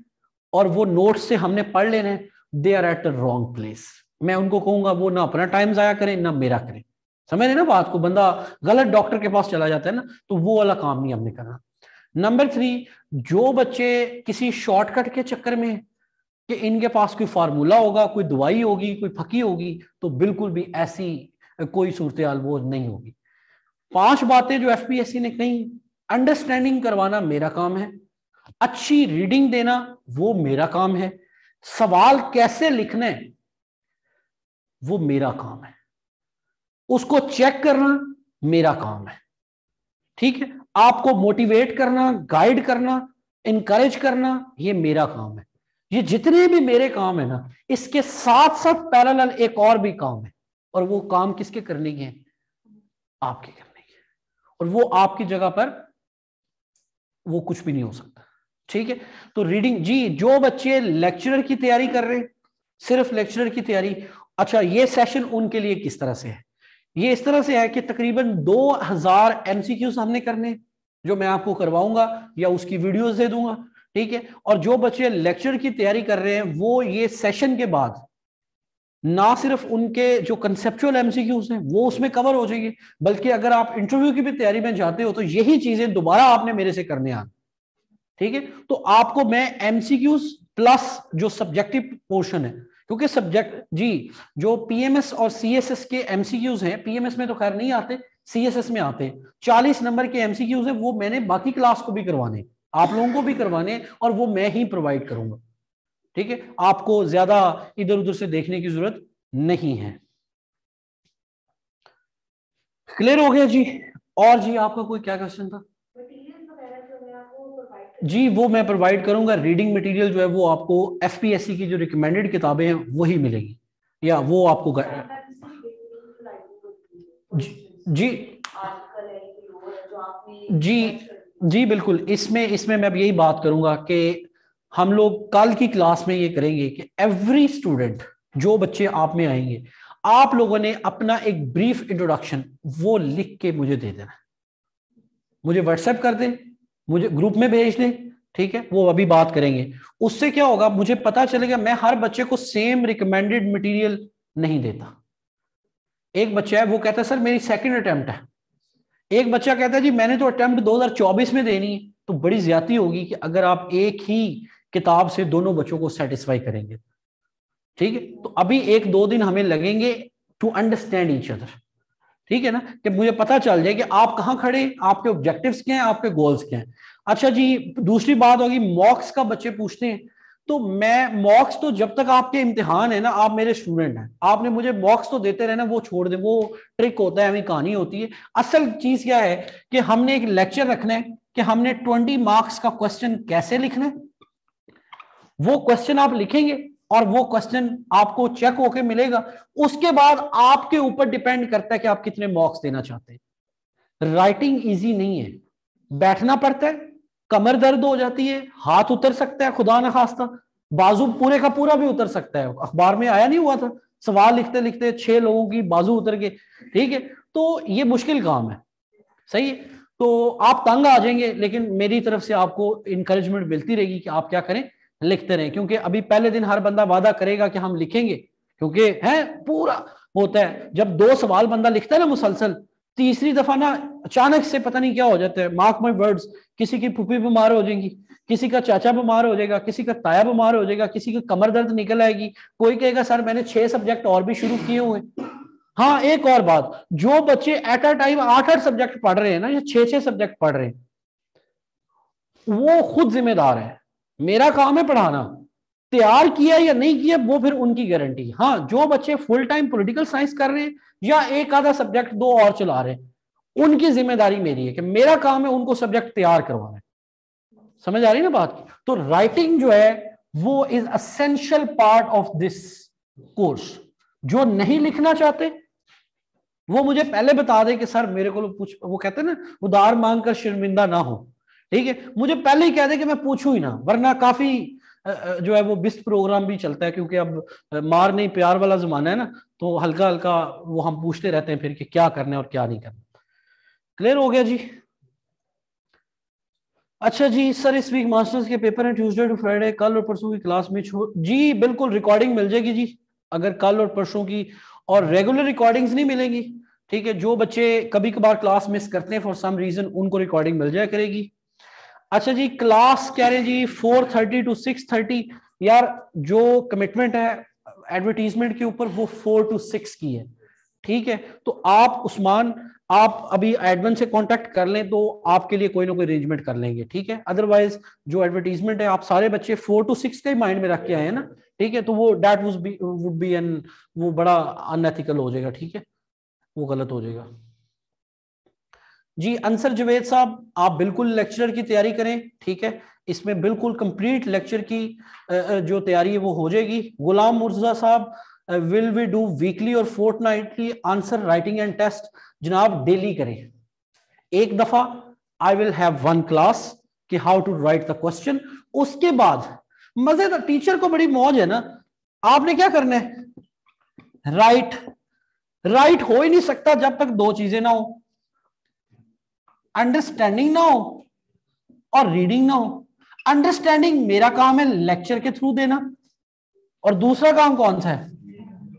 और वो नोट्स से हमने पढ़ लेने, they are at the wrong place. मैं उनको कहूंगा वो ना अपना टाइम जाया करें ना मेरा करें। समझ रहे ना बात को? बंदा गलत डॉक्टर के पास चला जाता है ना, तो वो वाला काम नहीं हमने करना। नंबर थ्री, जो बच्चे किसी शॉर्टकट के चक्कर में कि इनके पास कोई फार्मूला होगा, कोई दवाई होगी, कोई फकी होगी, तो बिल्कुल भी ऐसी कोई सूरत हाल वो नहीं होगी। पांच बातें जो एफपीएससी ने कही, अंडरस्टैंडिंग करवाना मेरा काम है, अच्छी रीडिंग देना वो मेरा काम है, सवाल कैसे लिखने वो मेरा काम है, उसको चेक करना मेरा काम है। ठीक है, आपको मोटिवेट करना, गाइड करना, इनकरेज करना, ये मेरा काम है। ये जितने भी मेरे काम है ना, इसके साथ साथ पैरेलल एक और भी काम है, और वो काम किसके करने के हैं? आपके करने के, और वो आपकी जगह पर वो कुछ भी नहीं हो सकता। ठीक है, तो रीडिंग जी, जो बच्चे लेक्चरर की तैयारी कर रहे हैं, सिर्फ लेक्चरर की तैयारी, अच्छा ये सेशन उनके लिए किस तरह से है? ये इस तरह से है कि तकरीबन दो हजार एमसीक्यूज हमने करने, जो मैं आपको करवाऊंगा या उसकी वीडियोज दे दूंगा। ठीक है, और जो बच्चे लेक्चर की तैयारी कर रहे हैं वो ये सेशन के बाद ना सिर्फ उनके जो कंसेप्चुअल एमसीक्यूज हैं वो उसमें कवर हो जाएंगे, बल्कि अगर आप इंटरव्यू की भी तैयारी में जाते हो तो यही चीजें दोबारा आपने मेरे से करने आनी। ठीक है, तो आपको मैं एमसीक्यूज प्लस जो सब्जेक्टिव पोर्शन है, क्योंकि सब्जेक्ट जी जो पीएमएस और सीएसएस के एमसीक्यूज हैं, पीएमएस में तो खैर नहीं आते, सीएसएस में आते हैं, चालीस नंबर के एमसीक्यूज हैं, वो मैंने बाकी क्लास को भी करवाने, आप लोगों को भी करवाने, और वो मैं ही प्रोवाइड करूंगा। ठीक है, आपको ज्यादा इधर उधर से देखने की जरूरत नहीं है। क्लियर हो गया जी? और जी आपका कोई क्या क्वेश्चन था? जी वो मैं प्रोवाइड करूंगा, रीडिंग मटेरियल जो है वो आपको एफपीएससी की जो रिकमेंडेड किताबें हैं वही मिलेगी, या वो आपको जी जी जी बिल्कुल। इसमें इसमें मैं अब यही बात करूंगा कि हम लोग कल की क्लास में ये करेंगे कि एवरी स्टूडेंट, जो बच्चे आप में आएंगे, आप लोगों ने अपना एक ब्रीफ इंट्रोडक्शन वो लिख के मुझे दे देना, मुझे व्हाट्सएप कर दें, मुझे ग्रुप में भेज दें। ठीक है, वो अभी बात करेंगे। उससे क्या होगा, मुझे पता चलेगा, मैं हर बच्चे को सेम रिकमेंडेड मटीरियल नहीं देता। एक बच्चा है वो कहता है सर मेरी सेकेंड अटेम्प्ट है, एक बच्चा कहता है जी मैंने तो अटेम्प्ट दो हज़ार चौबीस में देनी है। तो बड़ी ज्यादती होगी कि अगर आप एक ही किताब से दोनों बच्चों को सेटिस्फाई करेंगे। ठीक है, तो अभी एक दो दिन हमें लगेंगे टू अंडरस्टैंड ईच अदर। ठीक है ना, कि मुझे पता चल जाए कि आप कहाँ खड़े, आपके ऑब्जेक्टिव्स क्या हैं, आपके गोल्स क्या हैं। अच्छा जी, दूसरी बात होगी मॉक्स का, बच्चे पूछते हैं तो मैं मॉक्स तो जब तक आपके इम्तिहान है ना, आप मेरे स्टूडेंट हैं, आपने मुझे मॉक्स तो देते रहना, वो छोड़ दे, वो ट्रिक होता है, हमें कहानी होती है। असल चीज क्या है कि हमने एक लेक्चर रखना है, कि हमने ट्वेंटी मार्क्स का क्वेश्चन कैसे लिखना है। वो क्वेश्चन आप लिखेंगे और वो क्वेश्चन आपको चेक होके मिलेगा। उसके बाद आपके ऊपर डिपेंड करता है कि आप कितने मार्क्स देना चाहते हैं। राइटिंग इजी नहीं है, बैठना पड़ता है, कमर दर्द हो जाती है, हाथ उतर सकता है, खुदा न खास्ता बाजू पूरे का पूरा भी उतर सकता है। अखबार में आया नहीं हुआ था सवाल लिखते लिखते छह लोगों की बाजू उतर गए, ठीक है। तो ये मुश्किल काम है, सही है। तो आप तंग आ जाएंगे, लेकिन मेरी तरफ से आपको इंकरेजमेंट मिलती रहेगी कि आप क्या करें, लिखते रहें। क्योंकि अभी पहले दिन हर बंदा वादा करेगा कि हम लिखेंगे, क्योंकि है पूरा होता है। जब दो सवाल बंदा लिखता है ना मुसलसल, तीसरी दफा ना अचानक से पता नहीं क्या हो जाता है, मार्क माय वर्ड्स, किसी की फूफी बीमार हो जाएगी, किसी का चाचा बीमार हो जाएगा, किसी का ताया बीमार हो जाएगा, किसी की कमर दर्द निकल आएगी, कोई कहेगा सर मैंने छह सब्जेक्ट और भी शुरू किए हुए। हाँ, एक और बात, जो बच्चे एट अ टाइम आठ आठ सब्जेक्ट पढ़ रहे हैं ना, या छह छह सब्जेक्ट पढ़ रहे हैं, वो खुद जिम्मेदार है। मेरा काम है पढ़ाना, तैयार किया या नहीं किया वो फिर उनकी गारंटी। हाँ, जो बच्चे फुल टाइम पॉलिटिकल साइंस कर रहे हैं या एक आधा सब्जेक्ट दो और चला रहे हैं, उनकी जिम्मेदारी मेरी है कि मेरा काम है उनको सब्जेक्ट तैयार करवाना है। समझ आ रही है ना बात की? तो राइटिंग जो है वो is essential part of this course. जो नहीं लिखना चाहते वो मुझे पहले बता दे कि सर मेरे को पूछ, वो कहते हैं ना उधार मांगकर शर्मिंदा ना हो, ठीक है, मुझे पहले ही कह दे कि मैं पूछूं ही ना, वरना काफी जो है वो बिस्ट प्रोग्राम भी चलता है, क्योंकि अब मार नहीं प्यार वाला जमाना है ना, तो हल्का हल्का वो हम पूछते रहते हैं फिर कि क्या करना है और क्या नहीं करना। क्लियर हो गया जी? अच्छा जी, सर इस वीक मास्टर्स के पेपर हैं ट्यूसडे टू फ्राइडे, कल और परसों की क्लास में छो जी बिल्कुल रिकॉर्डिंग मिल जाएगी जी, अगर कल और परसों की, और रेगुलर रिकॉर्डिंग्स नहीं मिलेंगी, ठीक है। जो बच्चे कभी कभार क्लास मिस करते हैं फॉर सम रीजन, उनको रिकॉर्डिंग मिल जाया करेगी। अच्छा जी, क्लास कह रहे जी four thirty to six thirty, यार जो कमिटमेंट है एडवर्टीजमेंट के ऊपर वो फोर टू सिक्स की है, ठीक है। तो आप उस्मान आप अभी एडमिन से कांटेक्ट कर लें तो आपके लिए कोई ना कोई अरेंजमेंट कर लेंगे, ठीक है। अदरवाइज जो एडवर्टीजमेंट है आप सारे बच्चे फोर टू सिक्स का ही माइंड में रख के आए हैं ना, ठीक है। तो वो डैट वुड बी एन वो बड़ा अनएथिकल हो जाएगा, ठीक है, वो गलत हो जाएगा जी। अंसर जवेद साहब आप बिल्कुल लेक्चरर की तैयारी करें, ठीक है, इसमें बिल्कुल कंप्लीट लेक्चर की जो तैयारी है वो हो जाएगी। गुलाम मुर्जा साहब विल वी डू वीकली और fortnightly answer writing and test? जनाब डेली करें, एक दफा I will have one class कि how to write the question. उसके बाद मजेदार, टीचर को बड़ी मौज है ना, आपने क्या करना है, राइट राइट हो ही नहीं सकता जब तक दो चीजें ना हो, अंडरस्टैंडिंग ना हो और रीडिंग ना हो। अंडरस्टैंडिंग मेरा काम है लेक्चर के थ्रू देना, और दूसरा काम कौन सा है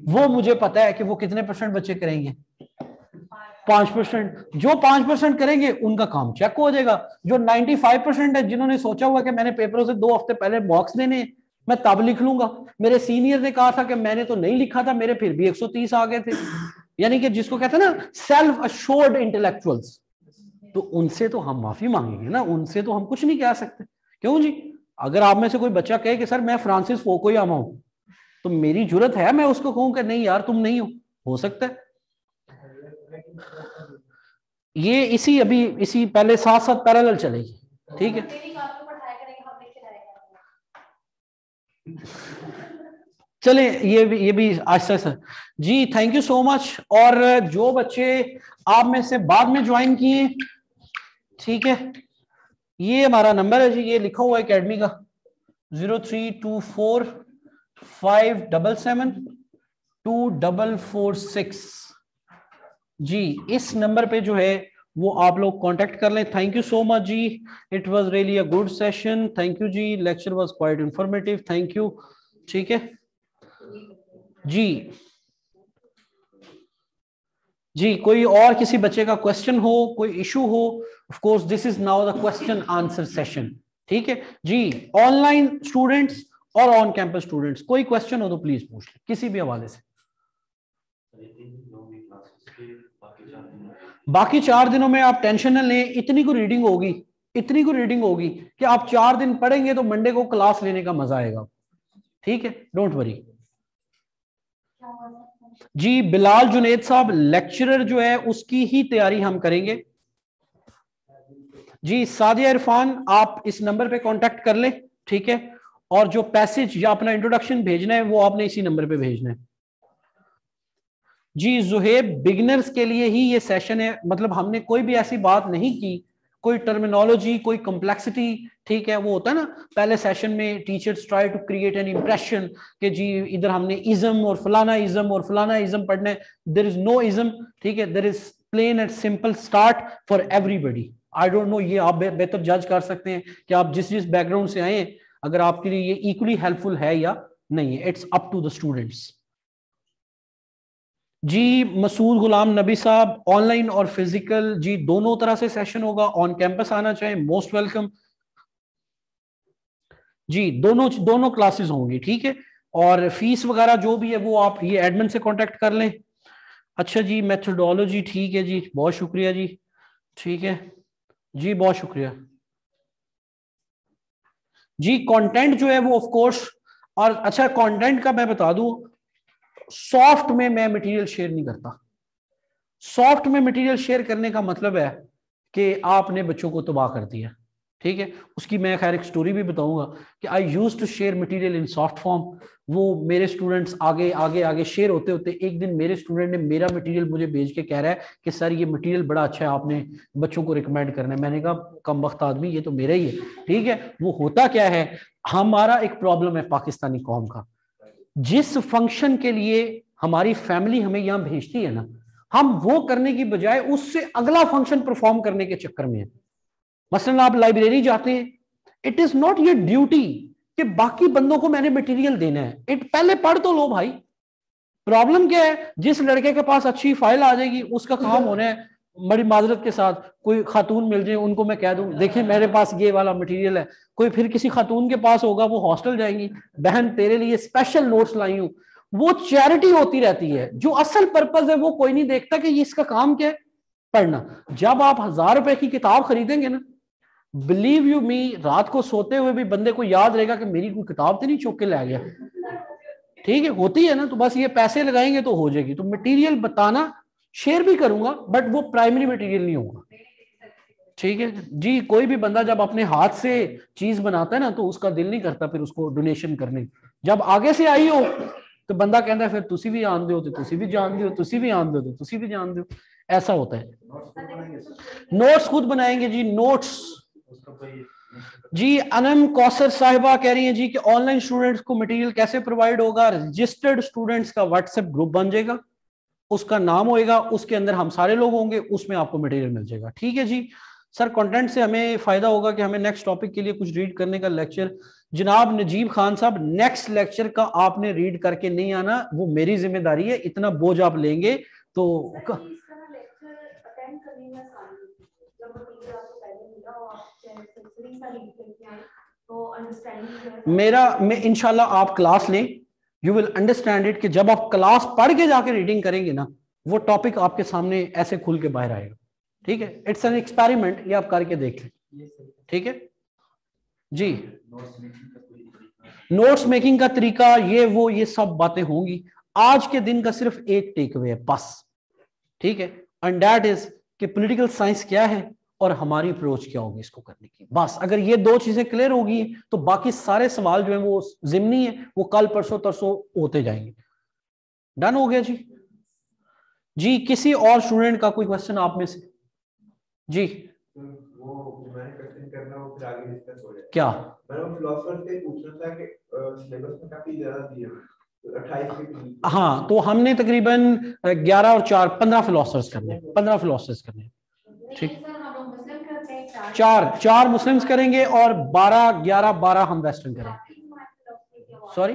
वो मुझे पता है कि वो कितने परसेंट बच्चे करेंगे, पांच परसेंट। जो पांच परसेंट करेंगे उनका काम चेक हो जाएगा। जो नाइन्टी फाइव परसेंट है जिन्होंने सोचा हुआ कि मैंने पेपरों से दो हफ्ते पहले बॉक्स देने, मैं तब लिख लूंगा, मेरे सीनियर ने कहा था कि मैंने तो नहीं लिखा था, मेरे फिर भी एक सौ तीस आ गए थे, यानी कि जिसको कहते हैं ना सेल्फ अश्योर्ड इंटेलेक्चुअल्स, तो उनसे तो हम माफी मांगेंगे ना, उनसे तो हम कुछ नहीं कह सकते। क्यों जी? अगर आप में से कोई बच्चा कहे कि सर मैं फ्रांसिस फोकोयामा हूं, तो मेरी जुर्रत है मैं उसको कहूं कि नहीं यार तुम नहीं हो। हो सकता है ये इसी अभी इसी पहले साथ साथ पैरेलल चलेगी, ठीक है। चले ये भी ये भी आशा सर जी, थैंक यू सो मच। और जो बच्चे आप में से बाद में ज्वाइन किए, ठीक है, ये हमारा नंबर है जी, ये लिखा हुआ है अकेडमी का zero three two four five double seven two double four six. जी इस नंबर पे जो है वो आप लोग कांटेक्ट कर लें। थैंक यू सो मच जी, it was really a good session, thank you जी, lecture was quite informative, thank you, ठीक है जी। जी कोई और किसी बच्चे का क्वेश्चन हो, कोई इशू हो, of course this is now the question answer session, ठीक है जी। ऑनलाइन स्टूडेंट्स और ऑन कैंपस स्टूडेंट्स कोई क्वेश्चन हो तो प्लीज पूछ लें किसी भी हवाले से। बाकी चार दिनों में आप टेंशन न लें, इतनी को रीडिंग होगी इतनी को रीडिंग होगी कि आप चार दिन पढ़ेंगे तो मंडे को क्लास लेने का मजा आएगा, ठीक है, डोंट वरी जी। बिलाल जुनेद साहब लेक्चरर जो है उसकी ही तैयारी हम करेंगे जी सादिया इरफान आप इस नंबर पे कांटेक्ट कर लें, ठीक है, और जो पैसेज या अपना इंट्रोडक्शन भेजना है वो आपने इसी नंबर पे भेजना है। जी जुहेब, बिगिनर्स के लिए ही ये सेशन है, मतलब हमने कोई भी ऐसी बात नहीं की, कोई टर्मिनोलॉजी, कोई कॉम्प्लेक्सिटी, ठीक है, वो होता है ना पहले सेशन में teachers try to create an impression कि जी इधर हमने इज्म और फलाना इज्म और फलाना इज्म पढ़ना है, देयर इज नो इज्म, ठीक है, there is plain and simple start for everybody. I don't know, ये आप बेहतर जज कर सकते हैं कि आप जिस जिस बैकग्राउंड से आए हैं अगर आपके लिए ये इक्वली हेल्पफुल है या नहीं है, it's up to the students. जी मसूद गुलाम नबी साहब, ऑनलाइन और फिजिकल जी दोनों तरह से सेशन होगा, ऑन कैंपस आना चाहे मोस्ट वेलकम। जी दोनों दोनों क्लासेस होंगी, ठीक है, और फीस वगैरह जो भी है वो आप ये एडमिन से कांटेक्ट कर लें। अच्छा जी मेथोडोलॉजी, ठीक है जी, बहुत शुक्रिया जी, ठीक है जी, बहुत शुक्रिया जी। कंटेंट जो है वो ऑफ कोर्स, और अच्छा कंटेंट का मैं बता दूं, सॉफ्ट में मैं मटेरियल शेयर नहीं करता। सॉफ्ट में मटेरियल शेयर करने का मतलब है कि आपने बच्चों को तबाह कर दिया, ठीक है, उसकी मैं खैर एक स्टोरी भी बताऊंगा कि I used to share material in soft form, वो मेरे स्टूडेंट्स आगे आगे आगे शेयर होते होते एक दिन मेरे स्टूडेंट ने मेरा मटेरियल मुझे भेज के कह रहा है कि सर ये मटेरियल बड़ा अच्छा है, आपने बच्चों को रिकमेंड करना है। मैंने कहा कमबख्त आदमी, ये तो मेरा ही है, ठीक है। वो होता क्या है, हमारा एक प्रॉब्लम है पाकिस्तानी कौम का, जिस फंक्शन के लिए हमारी फैमिली हमें यहाँ भेजती है ना, हम वो करने की बजाय उससे अगला फंक्शन परफॉर्म करने के चक्कर में है। मसलन आप लाइब्रेरी जाते हैं, it is not your duty कि बाकी बंदों को मैंने मटेरियल देना है, इट पहले पढ़ तो लो भाई। प्रॉब्लम क्या है, जिस लड़के के पास अच्छी फाइल आ जाएगी उसका काम होना है, बड़ी माजरत के साथ कोई खातून मिल जाए उनको मैं कह दूं देखिए मेरे पास ये वाला मटेरियल है, कोई फिर किसी खातून के पास होगा वो हॉस्टल जाएंगी, बहन तेरे लिए स्पेशल नोट्स लाई हूं, वो चैरिटी होती रहती है, जो असल पर्पज है वो कोई नहीं देखता कि इसका काम क्या है, पढ़ना। जब आप हजार रुपए की किताब खरीदेंगे ना, बिलीव यू मी, रात को सोते हुए भी बंदे को याद रहेगा कि मेरी कोई किताब तो नहीं चौक के ले गया, ठीक है, होती है ना, तो बस ये पैसे लगाएंगे तो हो जाएगी। तो मटेरियल बताना, शेयर भी करूंगा, बट वो प्राइमरी मटेरियल नहीं होगा, ठीक है जी। कोई भी बंदा जब अपने हाथ से चीज बनाता है ना तो उसका दिल नहीं करता फिर उसको डोनेशन करने, जब आगे से आई हो तो बंदा कहता है फिर तुसी भी आन दो, तुसी भी जान दो, तुसी भी आन दो, तुसी भी जान दो, ऐसा होता है। नोट्स खुद बनाएंगे जी, नोट्स जी। अनम कौसर साहिबा कह रही है जी कि ऑनलाइन स्टूडेंट्स को मटेरियल कैसे प्रोवाइड होगा, रजिस्टर्ड स्टूडेंट्स का व्हाट्सएप ग्रुप बन जाएगा, उसका नाम होएगा, उसके अंदर हम सारे लोग होंगे, उसमें आपको मटेरियल मिल जाएगा, ठीक है जी। सर कंटेंट से हमें फायदा होगा कि हमें नेक्स्ट टॉपिक के लिए कुछ रीड करने का लेक्चर, जनाब नजीब खान साहब नेक्स्ट लेक्चर का आपने रीड करके नहीं आना, वो मेरी जिम्मेदारी है, इतना बोझ आप लेंगे तो सर, तो मेरा मैं इंशाल्लाह आप क्लास लें, यू विल अंडरस्टैंड इट कि जब आप क्लास पढ़ के जाके रीडिंग करेंगे ना वो टॉपिक आपके सामने ऐसे खुल के बाहर आएगा, ठीक है, इट्स एन एक्सपेरिमेंट, ये आप करके देख लें, ठीक है जी। नोट्स मेकिंग का तरीका, ये वो ये सब बातें होंगी, आज के दिन का सिर्फ एक टेक अवे है बस, ठीक है, एंड दैट इज कि पॉलिटिकल साइंस क्या है और हमारी अप्रोच क्या होगी इसको करने की, बस। अगर ये दो चीजें क्लियर होगी तो बाकी सारे सवाल जो है वो जिम्नी है, वो कल परसों तरसों होते जाएंगे। डन हो गया जी। जी किसी और स्टूडेंट का कोई क्वेश्चन आप में से? जी वो मैं क्वेश्चन करना वो आगे डिस्कस हो जाएगा क्या? मैं फिलोसोफर से पूछना था कि सिलेबस में काफी ज्यादा दिया है अट्ठाईस, हाँ, तो हमने तकरीबन ग्यारह और चार पंद्रह फिलोसफर्स करने पंद्रह फिलोसफर्स करने ठीक, चार चार मुस्लिम्स करेंगे और बारह ग्यारह बारह हम वेस्टर्न करेंगे, सॉरी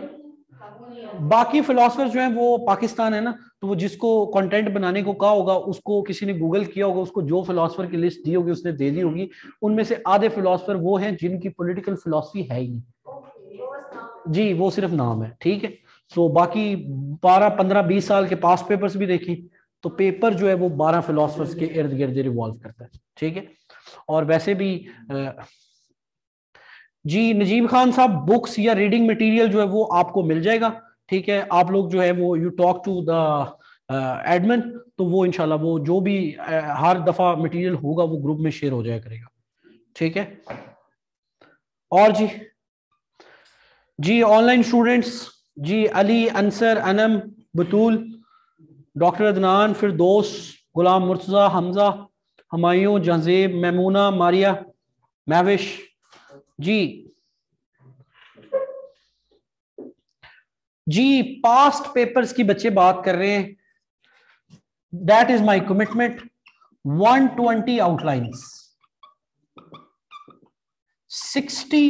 बाकी फिलोसफर्स जो हैं वो पाकिस्तान है ना, तो वो जिसको कंटेंट बनाने को कहा होगा उसको किसी ने गूगल किया होगा, उसको जो फिलोसफर की लिस्ट दी होगी उसने दे दी होगी। उनमें से आधे फिलोसफर वो हैं जिनकी पॉलिटिकल फिलोसफी है ही नहीं जी, वो सिर्फ नाम है, ठीक है। तो बाकी बारह पंद्रह बीस साल के पास पेपर्स भी देखें तो पेपर जो है वो बारह फिलोसफर्स के इर्द गिर्द रिवॉल्व करता है, ठीक है। और वैसे भी जी नजीब खान साहब बुक्स या रीडिंग मटेरियल जो है वो आपको मिल जाएगा, ठीक है। आप लोग जो है वो you talk to the admin, तो वो इंशाल्लाह वो जो भी हर दफा मटेरियल होगा वो ग्रुप में शेयर हो जाया करेगा, ठीक है। और जी जी ऑनलाइन स्टूडेंट्स जी अली, अंसर, अनम, बतूल, डॉक्टर अदनान, फिरदोस, गुलाम मुर्तजा, हमजा, हमायूं, जहजेब, मैमूना, मारिया, महविश जी जी पास्ट पेपर्स की बच्चे बात कर रहे हैं। That is my commitment, one twenty outlines, sixty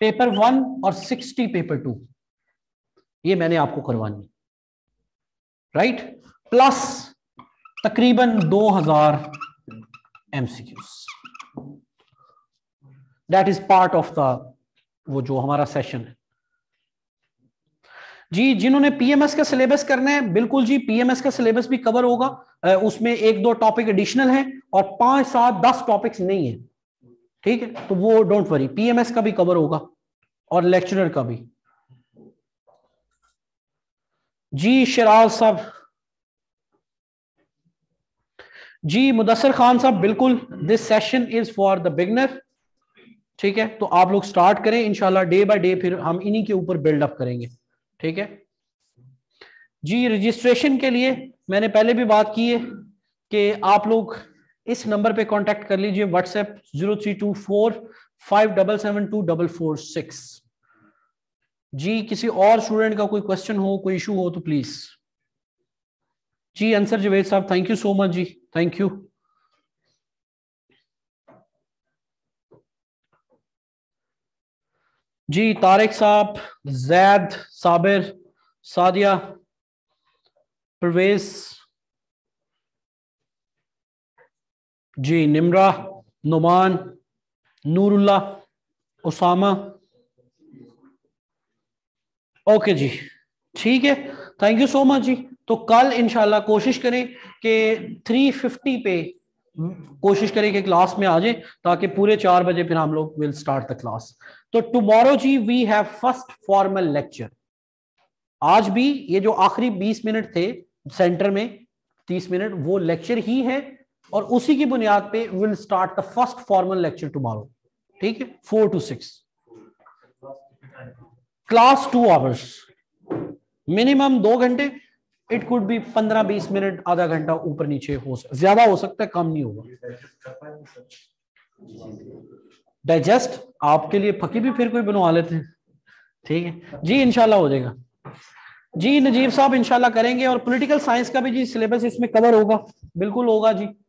paper one और सिक्सटी पेपर टू, ये मैंने आपको करवानी, राइट, प्लस तकरीबन दो हज़ार MCQs. That is part of the वो जो हमारा सेशन है जी। जिन्होंने पीएमएस का सिलेबस करना है, बिल्कुल जी पीएमएस का सिलेबस भी कवर होगा, उसमें एक दो टॉपिक एडिशनल है और पांच सात दस टॉपिक्स नहीं है, ठीक है, तो वो डोंट वरी, पीएमएस का भी कवर होगा और लेक्चरर का भी। जी शराज साहब जी, मुदस्सर खान साहब, बिल्कुल this session is for the beginner, ठीक है, तो आप लोग स्टार्ट करें इंशाल्लाह, डे बाय डे फिर हम इन्हीं के ऊपर बिल्डअप करेंगे, ठीक है जी। रजिस्ट्रेशन के लिए मैंने पहले भी बात की है कि आप लोग इस नंबर पे कांटेक्ट कर लीजिए, WhatsApp zero three two four five double seven two double four six. जी किसी और स्टूडेंट का कोई क्वेश्चन हो, कोई इशू हो तो प्लीज। जी अंसर जवेद साहब, थैंक यू सो मच जी, थैंक यू। जी तारिक साहब, जैद, साबिर, सादिया, परवेज जी, निम्रा, नुमान, नूरुल्ला, उसामा, ओके जी, ठीक है, थैंक यू सो मच जी। तो कल इंशाल्लाह कोशिश करें कि तीन सौ पचास पे कोशिश करें कि क्लास में आ जाए, ताकि पूरे चार बजे फिर हम लोग विल स्टार्ट द क्लास। तो टुमारो जी we have first formal lecture, आज भी ये जो आखिरी बीस मिनट थे सेंटर में, तीस मिनट वो लेक्चर ही है और उसी की बुनियाद पे will start the first formal lecture tomorrow, ठीक है, four to six class, two hours minimum, दो घंटे, इट कुड बी पंद्रह बीस मिनट, आधा घंटा ऊपर नीचे हो सकता, ज्यादा हो सकता है, कम नहीं होगा। डाइजेस्ट आपके लिए फकी भी फिर कोई बनवा लेते हैं, ठीक है जी, इंशाल्लाह हो जाएगा जी। नजीब साहब इंशाल्लाह करेंगे। और पॉलिटिकल साइंस का भी जी सिलेबस इसमें कवर होगा, बिल्कुल होगा जी।